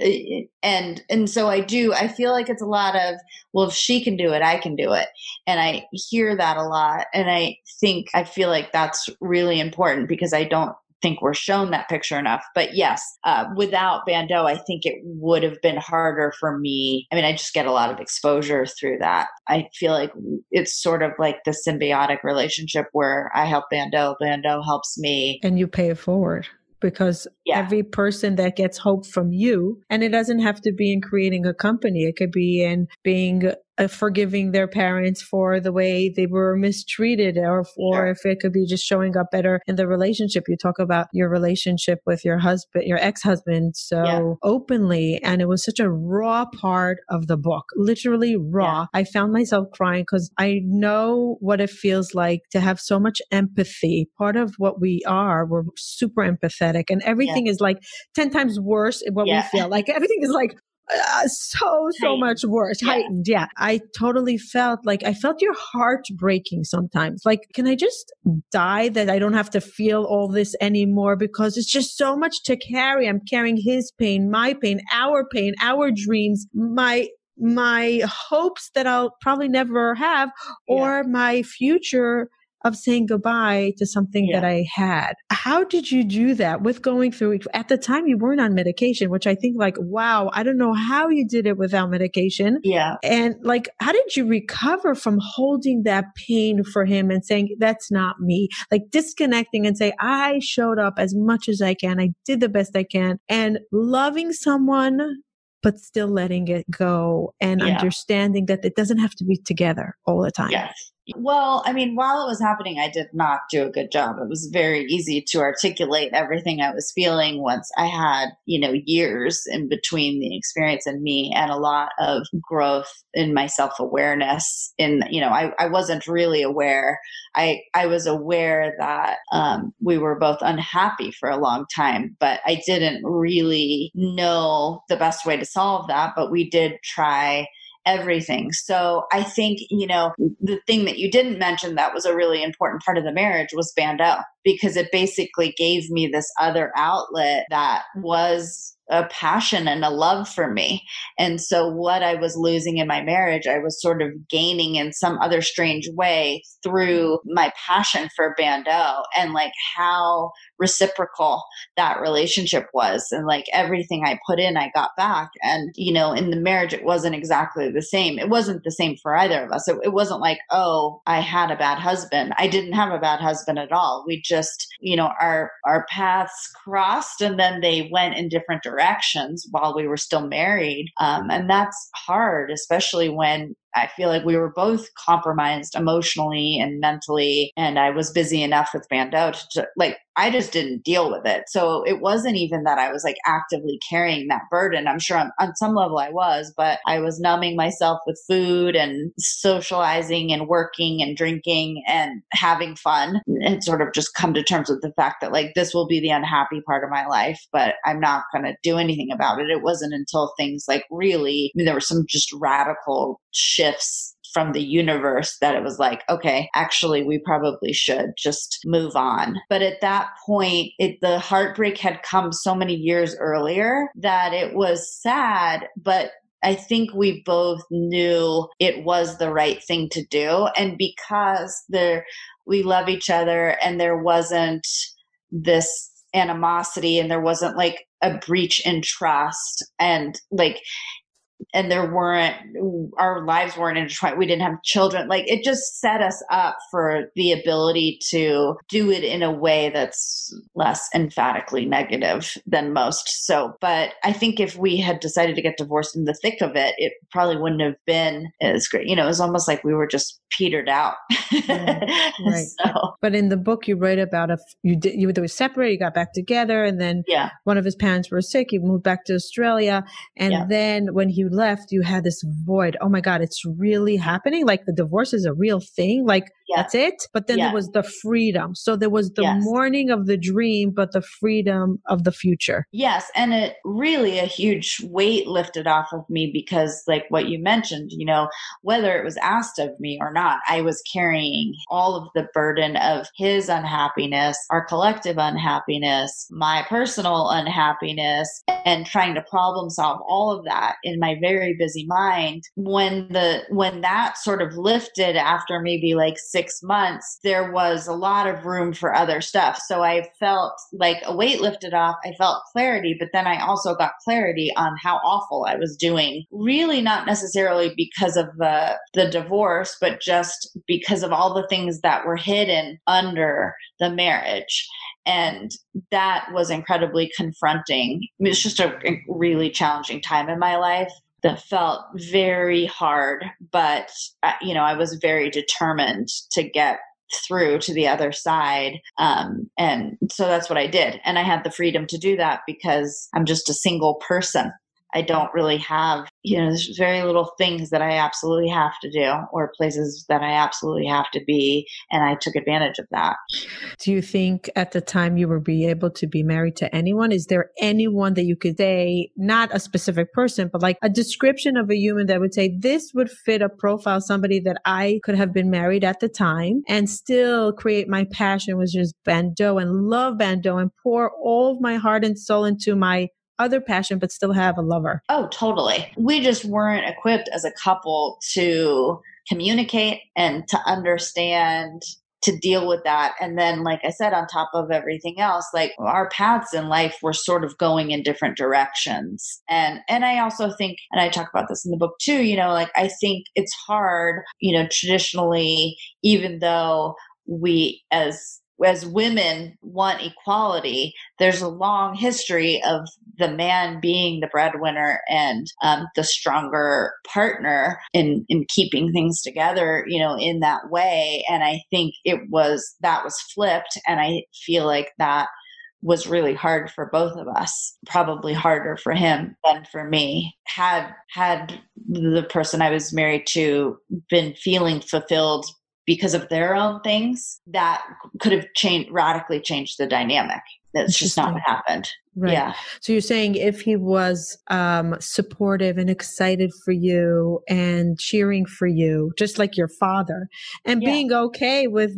and, and so I do, I feel like it's a lot of, well, if she can do it, I can do it. And I hear that a lot. And I think, I feel like that's really important because I don't think we're shown that picture enough. But yes, uh, without ban dot do, I think it would have been harder for me. I mean, I just get a lot of exposure through that. I feel like it's sort of like the symbiotic relationship where I help ban dot do, ban dot do helps me. And you pay it forward. Because yeah. every person that gets hope from you, and it doesn't have to be in creating a company. It could be in being uh, forgiving their parents for the way they were mistreated, or, or yeah. if it could be just showing up better in the relationship. You talk about your relationship with your husband, your ex-husband, so yeah. openly. And it was such a raw part of the book, literally raw. Yeah. I found myself crying because I know what it feels like to have so much empathy. Part of what we are, we're super empathetic. And everything yeah. is like ten times worse than what yeah. we feel. Like everything is like uh, so, so heightened. much worse. Yeah. Heightened. Yeah. I totally felt like I felt your heart breaking sometimes. Like, can I just die that I don't have to feel all this anymore? Because it's just so much to carry. I'm carrying his pain, my pain, our pain, our dreams, my my hopes that I'll probably never have, or yeah. my future of saying goodbye to something yeah. that I had. How did you do that with going through? At the time, you weren't on medication, which I think, like, wow, I don't know how you did it without medication. Yeah. And like, how did you recover from holding that pain for him and saying, that's not me? Like disconnecting and say, I showed up as much as I can. I did the best I can. And loving someone, but still letting it go and yeah. understanding that it doesn't have to be together all the time. Yes. Well, I mean, while it was happening, I did not do a good job. It was very easy to articulate everything I was feeling once I had, you know, years in between the experience and me, and a lot of growth in my self-awareness. In, you know, I, I wasn't really aware. I, I was aware that um, we were both unhappy for a long time, but I didn't really know the best way to solve that. But we did try everything. So I think, you know, the thing that you didn't mention that was a really important part of the marriage was ban dot do, because it basically gave me this other outlet that was a passion and a love for me. And so what I was losing in my marriage, I was sort of gaining in some other strange way through my passion for ban dot do, and like how reciprocal that relationship was. And like everything I put in, I got back. And, you know, in the marriage, it wasn't exactly the same. It wasn't the same for either of us. It, it wasn't like, oh, I had a bad husband. I didn't have a bad husband at all. We just, you know, our, our paths crossed and then they went in different directions. directions while we were still married. Um, and that's hard, especially when I feel like we were both compromised emotionally and mentally. And I was busy enough with ban dot do to, to like, I just didn't deal with it. So it wasn't even that I was like actively carrying that burden. I'm sure on, on some level I was, but I was numbing myself with food and socializing and working and drinking and having fun, and sort of just come to terms with the fact that like, this will be the unhappy part of my life, but I'm not going to do anything about it. It wasn't until things like really, I mean, there were some just radical shifts from the universe that it was like, okay, actually, we probably should just move on. But at that point, it, the heartbreak had come so many years earlier that it was sad, but I think we both knew it was the right thing to do. And because there, we love each other and there wasn't this animosity and there wasn't like a breach in trust and like, and there weren't, our lives weren't intertwined. We didn't have children. Like it just set us up for the ability to do it in a way that's less emphatically negative than most. So, but I think if we had decided to get divorced in the thick of it, it probably wouldn't have been as great. You know, it was almost like we were just petered out. Yeah, right. So. But in the book, you write about if you did, you were separated, you got back together, and then yeah. one of his parents were sick. You moved back to Australia, and yeah. then when he left, you had this void. Oh my God, it's really happening. Like the divorce is a real thing. Like Yeah. That's it. But then yeah. there was the freedom. So there was the yes. mourning of the dream, but the freedom of the future. Yes. And it really a huge weight lifted off of me because like what you mentioned, you know, whether it was asked of me or not, I was carrying all of the burden of his unhappiness, our collective unhappiness, my personal unhappiness, and trying to problem solve all of that in my very busy mind. When the, when that sort of lifted after maybe like six months, there was a lot of room for other stuff. So I felt like a weight lifted off. I felt clarity, but then I also got clarity on how awful I was doing. Really not necessarily because of the, the divorce, but just because of all the things that were hidden under the marriage. And that was incredibly confronting. I mean, it's just a really challenging time in my life. That felt very hard, but, you know, I was very determined to get through to the other side. Um, and so that's what I did. And I had the freedom to do that because I'm just a single person. I don't really have, you know, there's very little things that I absolutely have to do or places that I absolutely have to be. And I took advantage of that. Do you think at the time you were be able to be married to anyone? Is there anyone that you could say, not a specific person, but like a description of a human that would say, this would fit a profile, somebody that I could have been married at the time and still create my passion, which is ban.do and love ban.do and pour all of my heart and soul into my other passion, but still have a lover? Oh, totally. We just weren't equipped as a couple to communicate and to understand, to deal with that. And then, like I said, on top of everything else, like our paths in life were sort of going in different directions. And, and I also think, and I talk about this in the book too, you know, like I think it's hard, you know, traditionally, even though we as As women want equality, there's a long history of the man being the breadwinner and um, the stronger partner in, in keeping things together, you know, in that way. And I think it was, that was flipped. And I feel like that was really hard for both of us, probably harder for him than for me. Had, had the person I was married to been feeling fulfilled because of their own things, that could have changed, radically changed the dynamic. That's just not what happened. Right. Yeah. So you're saying if he was um, supportive and excited for you and cheering for you, just like your father, and yeah. being okay with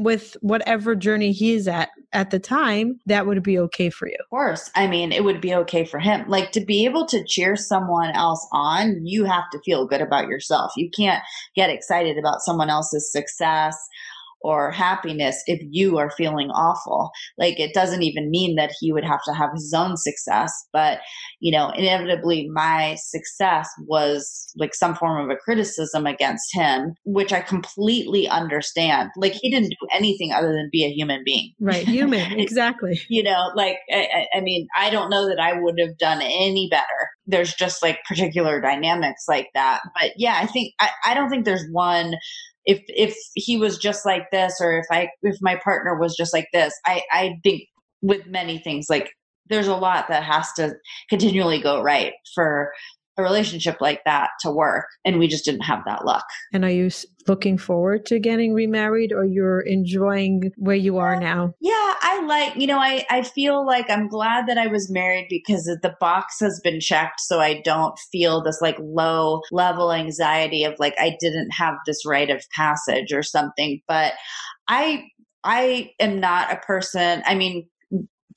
with whatever journey he is at at the time, that would be okay for you. Of course. I mean, it would be okay for him. Like to be able to cheer someone else on, you have to feel good about yourself. You can't get excited about someone else's success or happiness if you are feeling awful. Like it doesn't even mean that he would have to have his own success, but you know, inevitably my success was like some form of a criticism against him, which I completely understand. Like he didn't do anything other than be a human being. Right. Human. Exactly. You know, like, I, I mean, I don't know that I would have done any better. There's just like particular dynamics like that. But yeah, I think, I, I don't think there's one. If if he was just like this, or if I if my partner was just like this, I, I think with many things, like there's a lot that has to continually go right for a relationship like that to work. And we just didn't have that luck. And are you looking forward to getting remarried, or you're enjoying where you are now? Yeah, I like, you know, I, I feel like I'm glad that I was married because the box has been checked. So I don't feel this like low level anxiety of like, I didn't have this rite of passage or something. But I, I am not a person, I mean,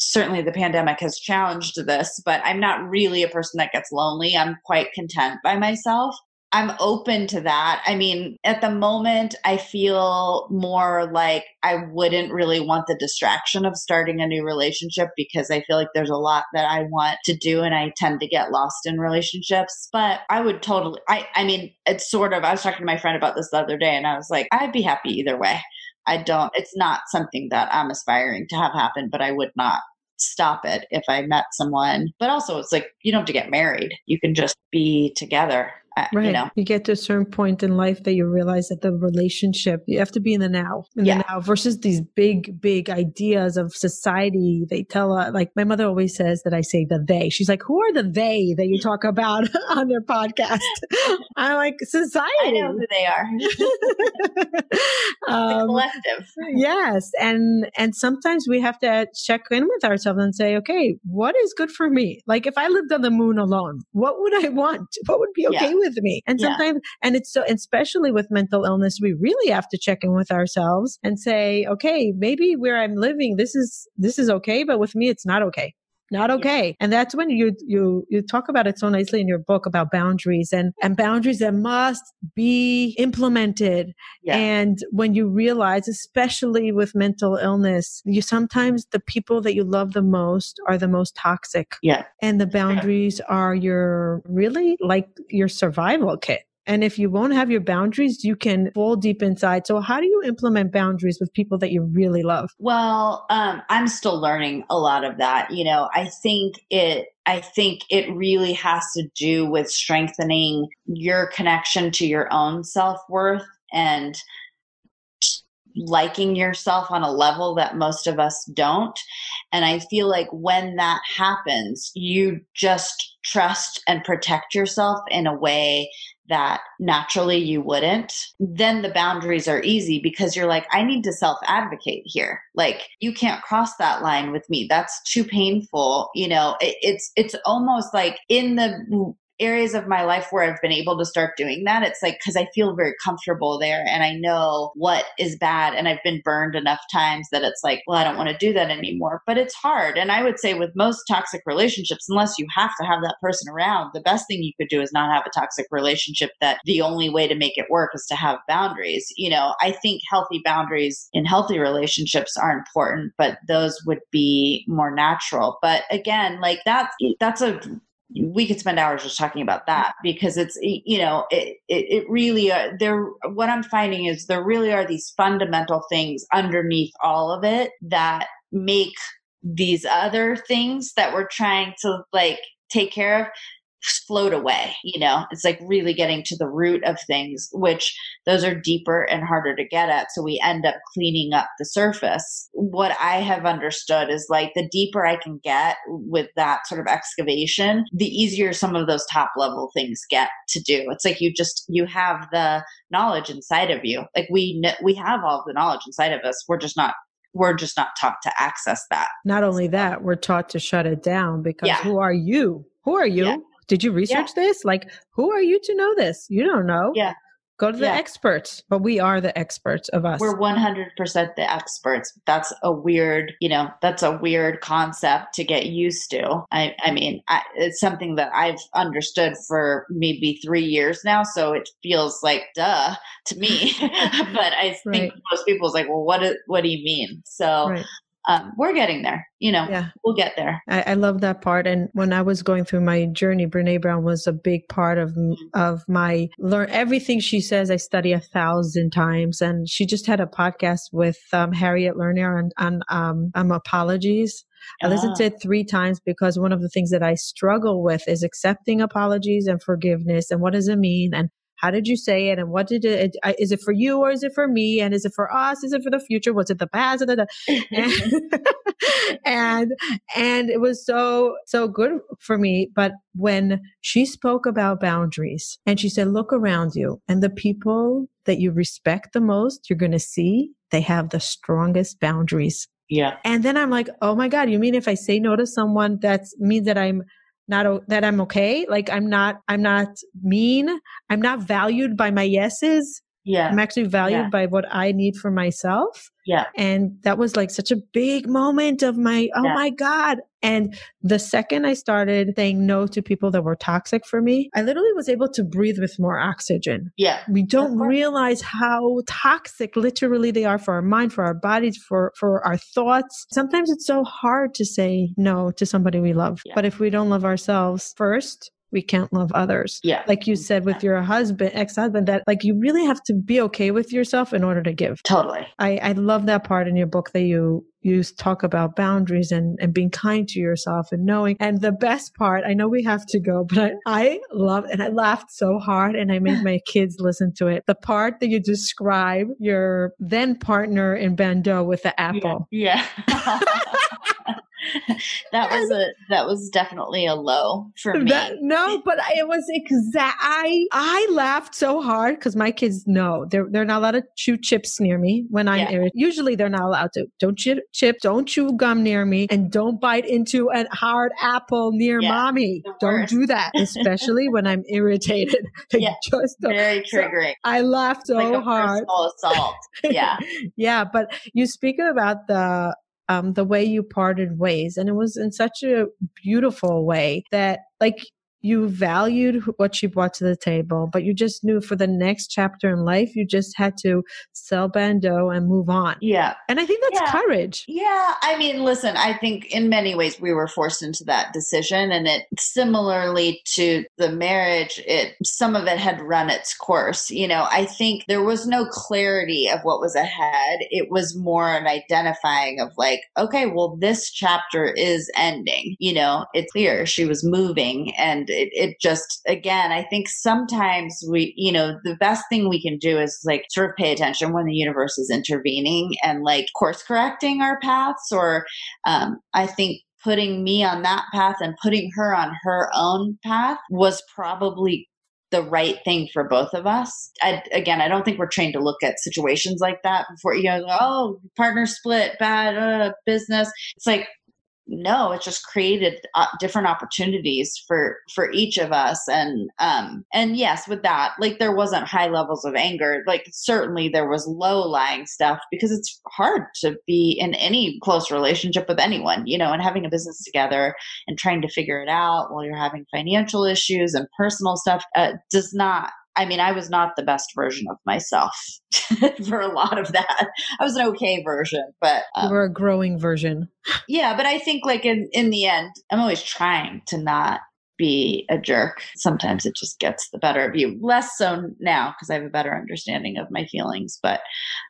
certainly the pandemic has challenged this, but I'm not really a person that gets lonely. I'm quite content by myself. I'm open to that. I mean, at the moment, I feel more like I wouldn't really want the distraction of starting a new relationship because I feel like there's a lot that I want to do and I tend to get lost in relationships. But I would totally, I, I mean, it's sort of, I was talking to my friend about this the other day and I was like, I'd be happy either way. I don't, it's not something that I'm aspiring to have happen, but I would not stop it if I met someone. But also it's like, you don't have to get married. You can just be together. I, right. You know, you get to a certain point in life that you realize that the relationship, you have to be in the now, in yeah. the now versus these big, big ideas of society. They tell us, like my mother always says that I say the they. She's like, who are the they that you talk about on their podcast? I'm like, society. I know who they are. um, the collective. Yes. And, and sometimes we have to check in with ourselves and say, okay, what is good for me? Like if I lived on the moon alone, what would I want? What would be okay yeah. with me? And sometimes, yeah. and it's so, especially with mental illness, we really have to check in with ourselves and say, okay, maybe where I'm living, this is, this is okay. But with me, it's not okay. Not okay. Yeah. And that's when you, you, you talk about it so nicely in your book about boundaries and, and boundaries that must be implemented. Yeah. And when you realize, especially with mental illness, you sometimes the people that you love the most are the most toxic. Yeah. And the boundaries yeah. are your really like your survival kit. And if you won't have your boundaries, you can fall deep inside. So how do you implement boundaries with people that you really love? Well, um, I'm still learning a lot of that. You know, I think it, I think it really has to do with strengthening your connection to your own self-worth and liking yourself on a level that most of us don't. And I feel like when that happens, you just trust and protect yourself in a way that naturally you wouldn't. Then the boundaries are easy because you're like, I need to self-advocate here. Like, you can't cross that line with me. That's too painful. You know, it, it's, it's almost like in the areas of my life where I've been able to start doing that, it's like, cause I feel very comfortable there and I know what is bad and I've been burned enough times that it's like, well, I don't want to do that anymore, but it's hard. And I would say with most toxic relationships, unless you have to have that person around, the best thing you could do is not have a toxic relationship that the only way to make it work is to have boundaries. You know, I think healthy boundaries in healthy relationships are important, but those would be more natural. But again, like that's, that's a, we could spend hours just talking about that because it's, you know, it, it, it really, are, there, what I'm finding is there really are these fundamental things underneath all of it that make these other things that we're trying to like take care of float away. You know, it's like really getting to the root of things, which those are deeper and harder to get at. So we end up cleaning up the surface. What I have understood is like the deeper I can get with that sort of excavation, the easier some of those top level things get to do. It's like, you just, you have the knowledge inside of you. Like we, we have all the knowledge inside of us. We're just not We're just not taught to access that. Not only that, we're taught to shut it down because yeah. who are you? Who are you? Yeah. Did you research yeah. this? Like, who are you to know this? You don't know. Yeah. Go to the yeah. experts, but we are the experts of us. We're one hundred percent the experts. That's a weird, you know, that's a weird concept to get used to. I, I mean, I, it's something that I've understood for maybe three years now. So it feels like, duh, to me. But I think right. most people is like, well, what, do, what do you mean? So right. Um, we're getting there, you know, yeah. we'll get there. I, I love that part. And when I was going through my journey, Brene Brown was a big part of, of my learn. Everything she says, I study a thousand times. And she just had a podcast with um, Harriet Lerner on, on, um, on apologies. I listened to it three times because one of the things that I struggle with is accepting apologies and forgiveness. And what does it mean? And how did you say it? And what did it, is it for you or is it for me? And is it for us? Is it for the future? Was it the past? And, and, and it was so, so good for me. But when she spoke about boundaries and she said, look around you and the people that you respect the most, you're going to see they have the strongest boundaries. Yeah. And then I'm like, oh my God, you mean if I say no to someone, that means that I'm not that I'm okay. Like I'm not, I'm not mean. I'm not valued by my yeses. Yeah. I'm actually valued yeah. by what I need for myself. Yeah. And that was like such a big moment of my, oh yeah. my God. And the second I started saying no to people that were toxic for me, I literally was able to breathe with more oxygen. Yeah. We don't realize how toxic literally they are for our mind, for our bodies, for, for our thoughts. Sometimes it's so hard to say no to somebody we love. Yeah. But if we don't love ourselves first, we can't love others. Yeah. Like you said with your husband, ex-husband, that like you really have to be okay with yourself in order to give. Totally. I, I love that part in your book that you, you talk about boundaries and, and being kind to yourself and knowing. And the best part, I know we have to go, but I, I love, and I laughed so hard and I made my kids listen to it. The part that you describe your then partner in ban dot do with the apple. Yeah. yeah. That was a that was definitely a low for me. That, no, but it was exact. I I laughed so hard because my kids know they're they're not allowed to chew chips near me when I'm yeah. irritated. Usually they're not allowed to. Don't chew chip. Don't chew gum near me, and don't bite into a hard apple near yeah, mommy. Don't do that, especially when I'm irritated. Yeah, just very triggering. So I laughed so like a hard. Personal assault. Yeah, yeah. But you speak about the. Um, the way you parted ways. And it was in such a beautiful way that like you valued what she brought to the table, but you just knew for the next chapter in life, you just had to sell ban dot do and move on. Yeah. And I think that's yeah. courage. Yeah. I mean, listen, I think in many ways we were forced into that decision, and it similarly to the marriage, it, some of it had run its course. You know, I think there was no clarity of what was ahead. It was more an identifying of like, okay, well, this chapter is ending, you know, it's clear she was moving. And It, it just, again, I think sometimes we, you know, the best thing we can do is like sort of pay attention when the universe is intervening and like course correcting our paths, or um, I think putting me on that path and putting her on her own path was probably the right thing for both of us. I, again, I don't think we're trained to look at situations like that before, you know, oh, partner split, bad uh, business. It's like, no, it just created uh, different opportunities for, for each of us. And, um, and yes, with that, like there wasn't high levels of anger. Like certainly there was low lying stuff, because it's hard to be in any close relationship with anyone, you know, and having a business together and trying to figure it out while you're having financial issues and personal stuff uh, does not, I mean, I was not the best version of myself for a lot of that. I was an okay version, but um, you were a growing version. Yeah. But I think like in, in the end, I'm always trying to not be a jerk. Sometimes it just gets the better of you. Less so now because I have a better understanding of my feelings. But,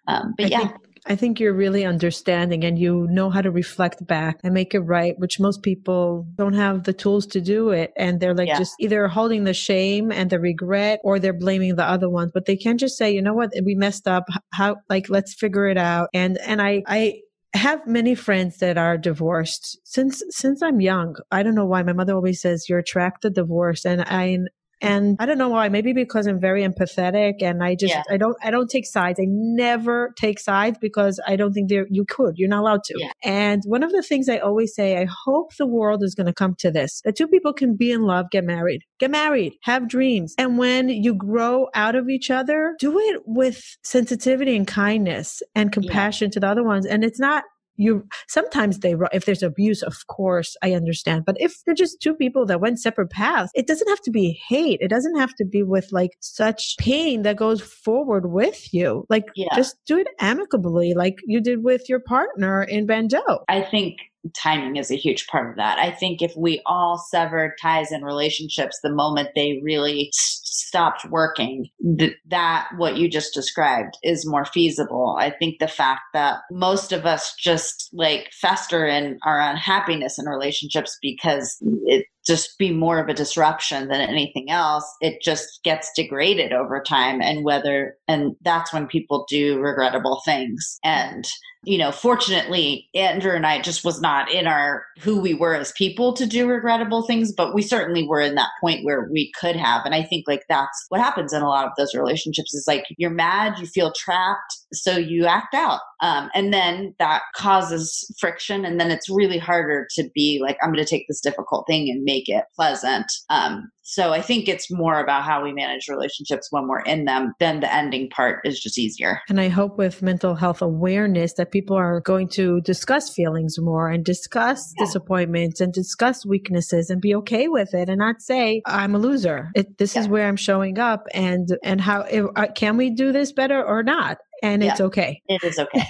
um, but I yeah. Think, I think you're really understanding, and you know how to reflect back and make it right, which most people don't have the tools to do it. And they're like yeah. just either holding the shame and the regret, or they're blaming the other ones, but they can't just say, you know what, we messed up. How, like, let's figure it out. And, and I, I, I have many friends that are divorced since, since I'm young. I don't know why. My mother always says you're attracted to divorce. And I, and I don't know why, maybe because I'm very empathetic, and I just, yeah. I don't, I don't take sides. I never take sides because I don't think there you could, you're not allowed to. Yeah. And one of the things I always say, I hope the world is going to come to this, that two people can be in love, get married, get married, have dreams. And when you grow out of each other, do it with sensitivity and kindness and compassion yeah. to the other ones. And it's not, You sometimes they, if there's abuse, of course, I understand. But if they're just two people that went separate paths, it doesn't have to be hate. It doesn't have to be with like such pain that goes forward with you. Like yeah. just do it amicably, like you did with your partner in ban dot do. I think timing is a huge part of that. I think if we all severed ties in relationships the moment they really stopped working, th- that what you just described is more feasible. I think the fact that most of us just like fester in our unhappiness in relationships because it just be more of a disruption than anything else. It just gets degraded over time, and whether, and that's when people do regrettable things. And, you know, fortunately, Andrew and I just was not in our, who we were as people to do regrettable things, but we certainly were in that point where we could have. And I think like, that's what happens in a lot of those relationships is like, you're mad, you feel trapped, so you act out. Um, and then that causes friction. And then it's really harder to be like, I'm going to take this difficult thing and make it pleasant. Um, so I think it's more about how we manage relationships when we're in them, then the ending part is just easier. And I hope with mental health awareness that people are going to discuss feelings more and discuss yeah. disappointments and discuss weaknesses and be okay with it and not say, I'm a loser. It, this yeah. is where I'm showing up, and, and how, if, uh, can we do this better or not? and yeah, it's okay. It is okay.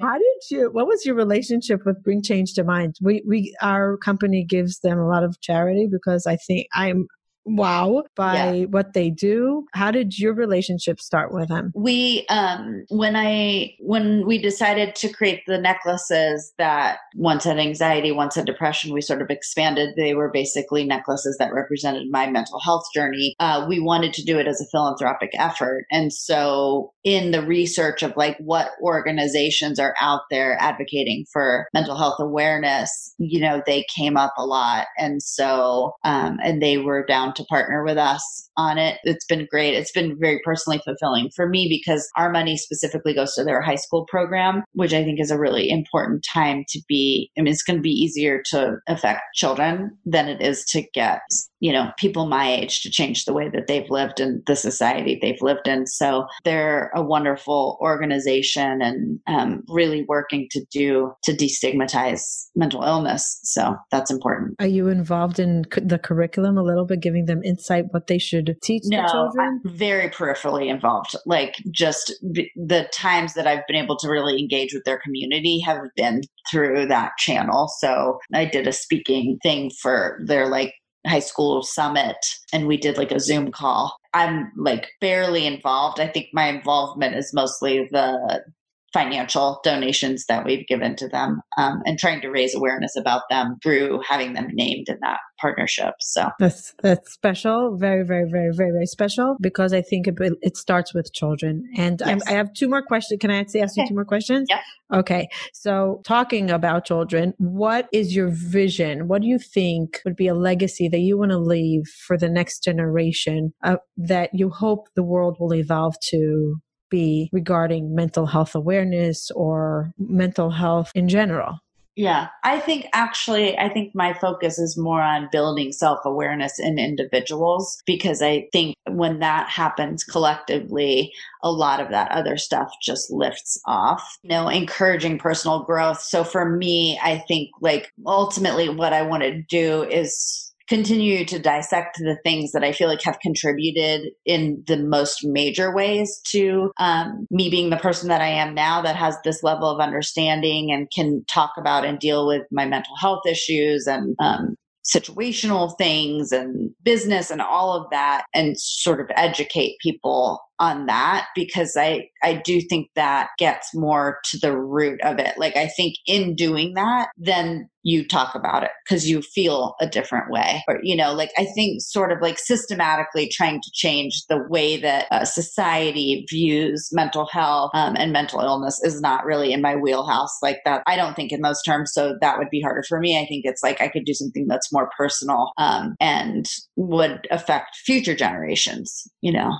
How did you, what was your relationship with Bring Change to Mind? We, we, our company gives them a lot of charity because I think I'm wow by yeah. what they do. How did your relationship start with them? We, um, when I, when we decided to create the necklaces that once had anxiety, once had depression, we sort of expanded. They were basically necklaces that represented my mental health journey. Uh, we wanted to do it as a philanthropic effort. And so in the research of like what organizations are out there advocating for mental health awareness, you know, they came up a lot. And so, um, and they were down to partner with us on it. It's been great. It's been very personally fulfilling for me because our money specifically goes to their high school program, which I think is a really important time to be. I mean, it's going to be easier to affect children than it is to get, you know, people my age to change the way that they've lived and the society they've lived in. So they're a wonderful organization and um, really working to do to destigmatize mental illness. So that's important. Are you involved in the curriculum a little bit, giving them insight what they should teach no, the children? I'm very peripherally involved. Like just b- the times that I've been able to really engage with their community have been through that channel. So I did a speaking thing for their like high school summit and we did like a Zoom call. I'm like barely involved. I think my involvement is mostly the financial donations that we've given to them um, and trying to raise awareness about them through having them named in that partnership. So that's, that's special. Very, very, very, very, very special because I think it, it starts with children. And yes. I, I have two more questions. Can I ask okay. you two more questions? Yeah. Okay. So talking about children, what is your vision? What do you think would be a legacy that you want to leave for the next generation uh, that you hope the world will evolve to? Be regarding mental health awareness or mental health in general? Yeah, I think actually, I think my focus is more on building self-awareness in individuals because I think when that happens collectively, a lot of that other stuff just lifts off, you know, encouraging personal growth. So for me, I think like ultimately what I want to do is continue to dissect the things that I feel like have contributed in the most major ways to um, me being the person that I am now that has this level of understanding and can talk about and deal with my mental health issues and um, situational things and business and all of that and sort of educate people on that because I, I do think that gets more to the root of it. Like I think in doing that, then you talk about it because you feel a different way or, you know, like I think sort of like systematically trying to change the way that uh, society views mental health um, and mental illness is not really in my wheelhouse like that. I don't think in those terms. So that would be harder for me. I think it's like I could do something that's more personal um, and would affect future generations, you know?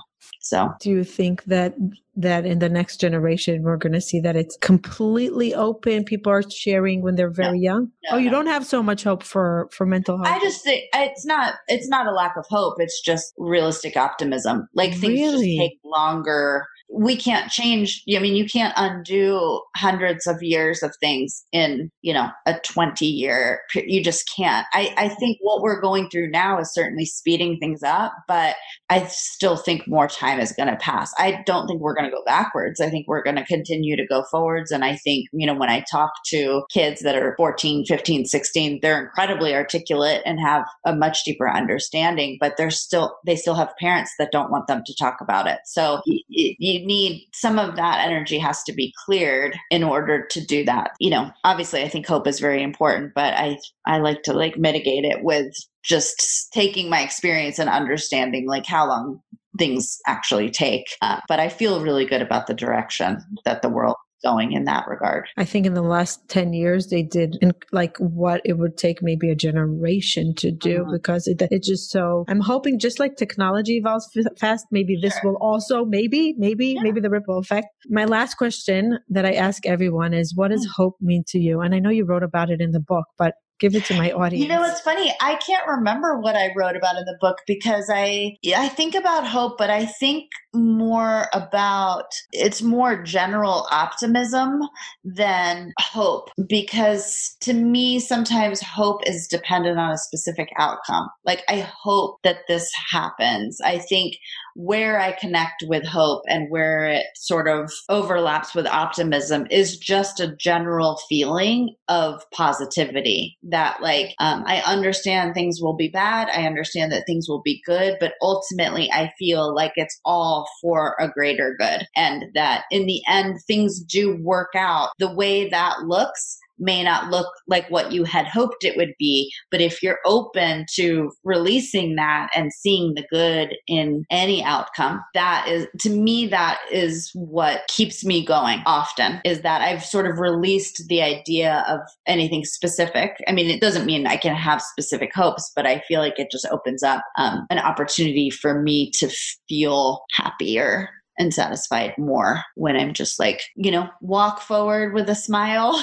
So, do you think that that in the next generation we're going to see that it's completely open? People are sharing when they're very no, young. No, oh, you no. don't have so much hope for for mental health. I just think it's not it's not a lack of hope. It's just realistic optimism. Like things really? just take longer. We can't change. I mean, you can't undo hundreds of years of things in, you know, a twenty year period. You just can't. I, I think what we're going through now is certainly speeding things up, but I still think more time is going to pass. I don't think we're going to go backwards. I think we're going to continue to go forwards. And I think, you know, when I talk to kids that are fourteen, fifteen, sixteen, they're incredibly articulate and have a much deeper understanding, but they're still, they still have parents that don't want them to talk about it. So you, you need some of that energy has to be cleared in order to do that. You know, obviously I think hope is very important, but I, I like to like mitigate it with just taking my experience and understanding like how long things actually take. Uh, but I feel really good about the direction that the world going in that regard. I think in the last ten years, they did in, like what it would take maybe a generation to do uh-huh. because it, it's just so, I'm hoping just like technology evolves f- fast, maybe sure. this will also, maybe, maybe, yeah. maybe the ripple effect. My last question that I ask everyone is, what does hope mean to you? And I know you wrote about it in the book, but give it to my audience. You know, it's funny. I can't remember what I wrote about in the book because I I think about hope, but I think more about, it's more general optimism than hope, because to me, sometimes hope is dependent on a specific outcome. Like, I hope that this happens. I think where I connect with hope and where it sort of overlaps with optimism is just a general feeling of positivity that, like, um, I understand things will be bad. I understand that things will be good, but ultimately I feel like it's all for a greater good, and that in the end, things do work out. The way that looks may not look like what you had hoped it would be, but if you're open to releasing that and seeing the good in any outcome, that is, to me, that is what keeps me going often, is that I've sort of released the idea of anything specific. I mean, it doesn't mean I can have specific hopes, but I feel like it just opens up um, an opportunity for me to feel happier and satisfied more when I'm just like, you know, walk forward with a smile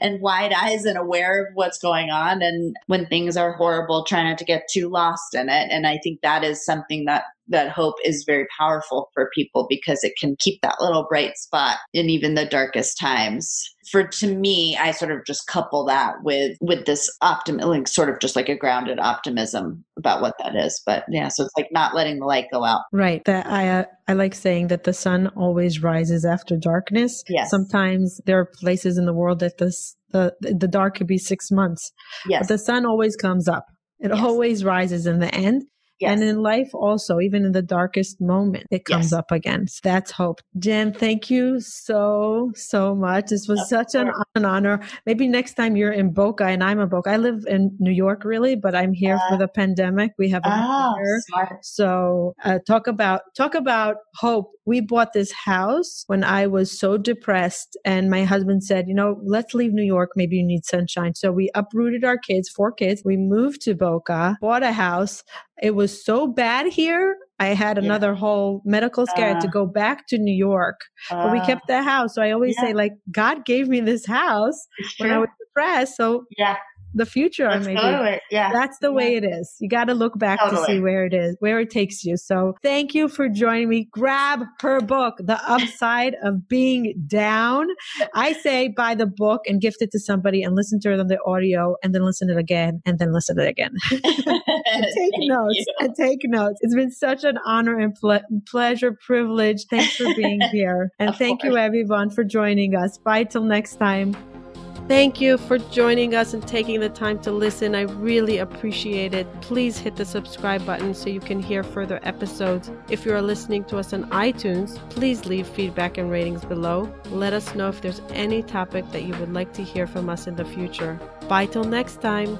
and wide eyes and aware of what's going on. And when things are horrible, try not to get too lost in it. And I think that is something that that hope is very powerful for people, because it can keep that little bright spot in even the darkest times. For to me, I sort of just couple that with with this optimism, like sort of just like a grounded optimism about what that is. But yeah, so it's like not letting the light go out. Right. That I uh, I like saying that the sun always rises after darkness. Yes. Sometimes there are places in the world that this, the the dark could be six months. Yes. But the sun always comes up. It yes. always rises in the end. Yes. And in life also, even in the darkest moment, it comes yes. up again. So that's hope. Jen, thank you so, so much. This was of such an, an honor. Maybe next time you're in Boca and I'm in Boca. I live in New York, really, but I'm here uh, for the pandemic. We have a oh, year. Smart. So uh, talk about talk about hope. We bought this house when I was so depressed. And my husband said, you know, let's leave New York. Maybe you need sunshine. So we uprooted our kids, four kids. We moved to Boca, bought a house. It was so bad here. I had another yeah. whole medical scare uh, to go back to New York, uh, but we kept the house. So I always yeah. say, like, God gave me this house when I was depressed. So yeah. the future, I maybe totally. yeah. that's the yeah. way it is. You got to look back totally. to see where it is, where it takes you. So thank you for joining me. Grab her book, The Upside of Being Down. I say buy the book and gift it to somebody and listen to it on the audio and then listen to it again and then listen to it again. and take notes you. and take notes. It's been such an honor and ple- pleasure, privilege. Thanks for being here. And of thank course. you everyone for joining us. Bye till next time. Thank you for joining us and taking the time to listen. I really appreciate it. Please hit the subscribe button so you can hear further episodes. If you are listening to us on iTunes, please leave feedback and ratings below. Let us know if there's any topic that you would like to hear from us in the future. Bye till next time.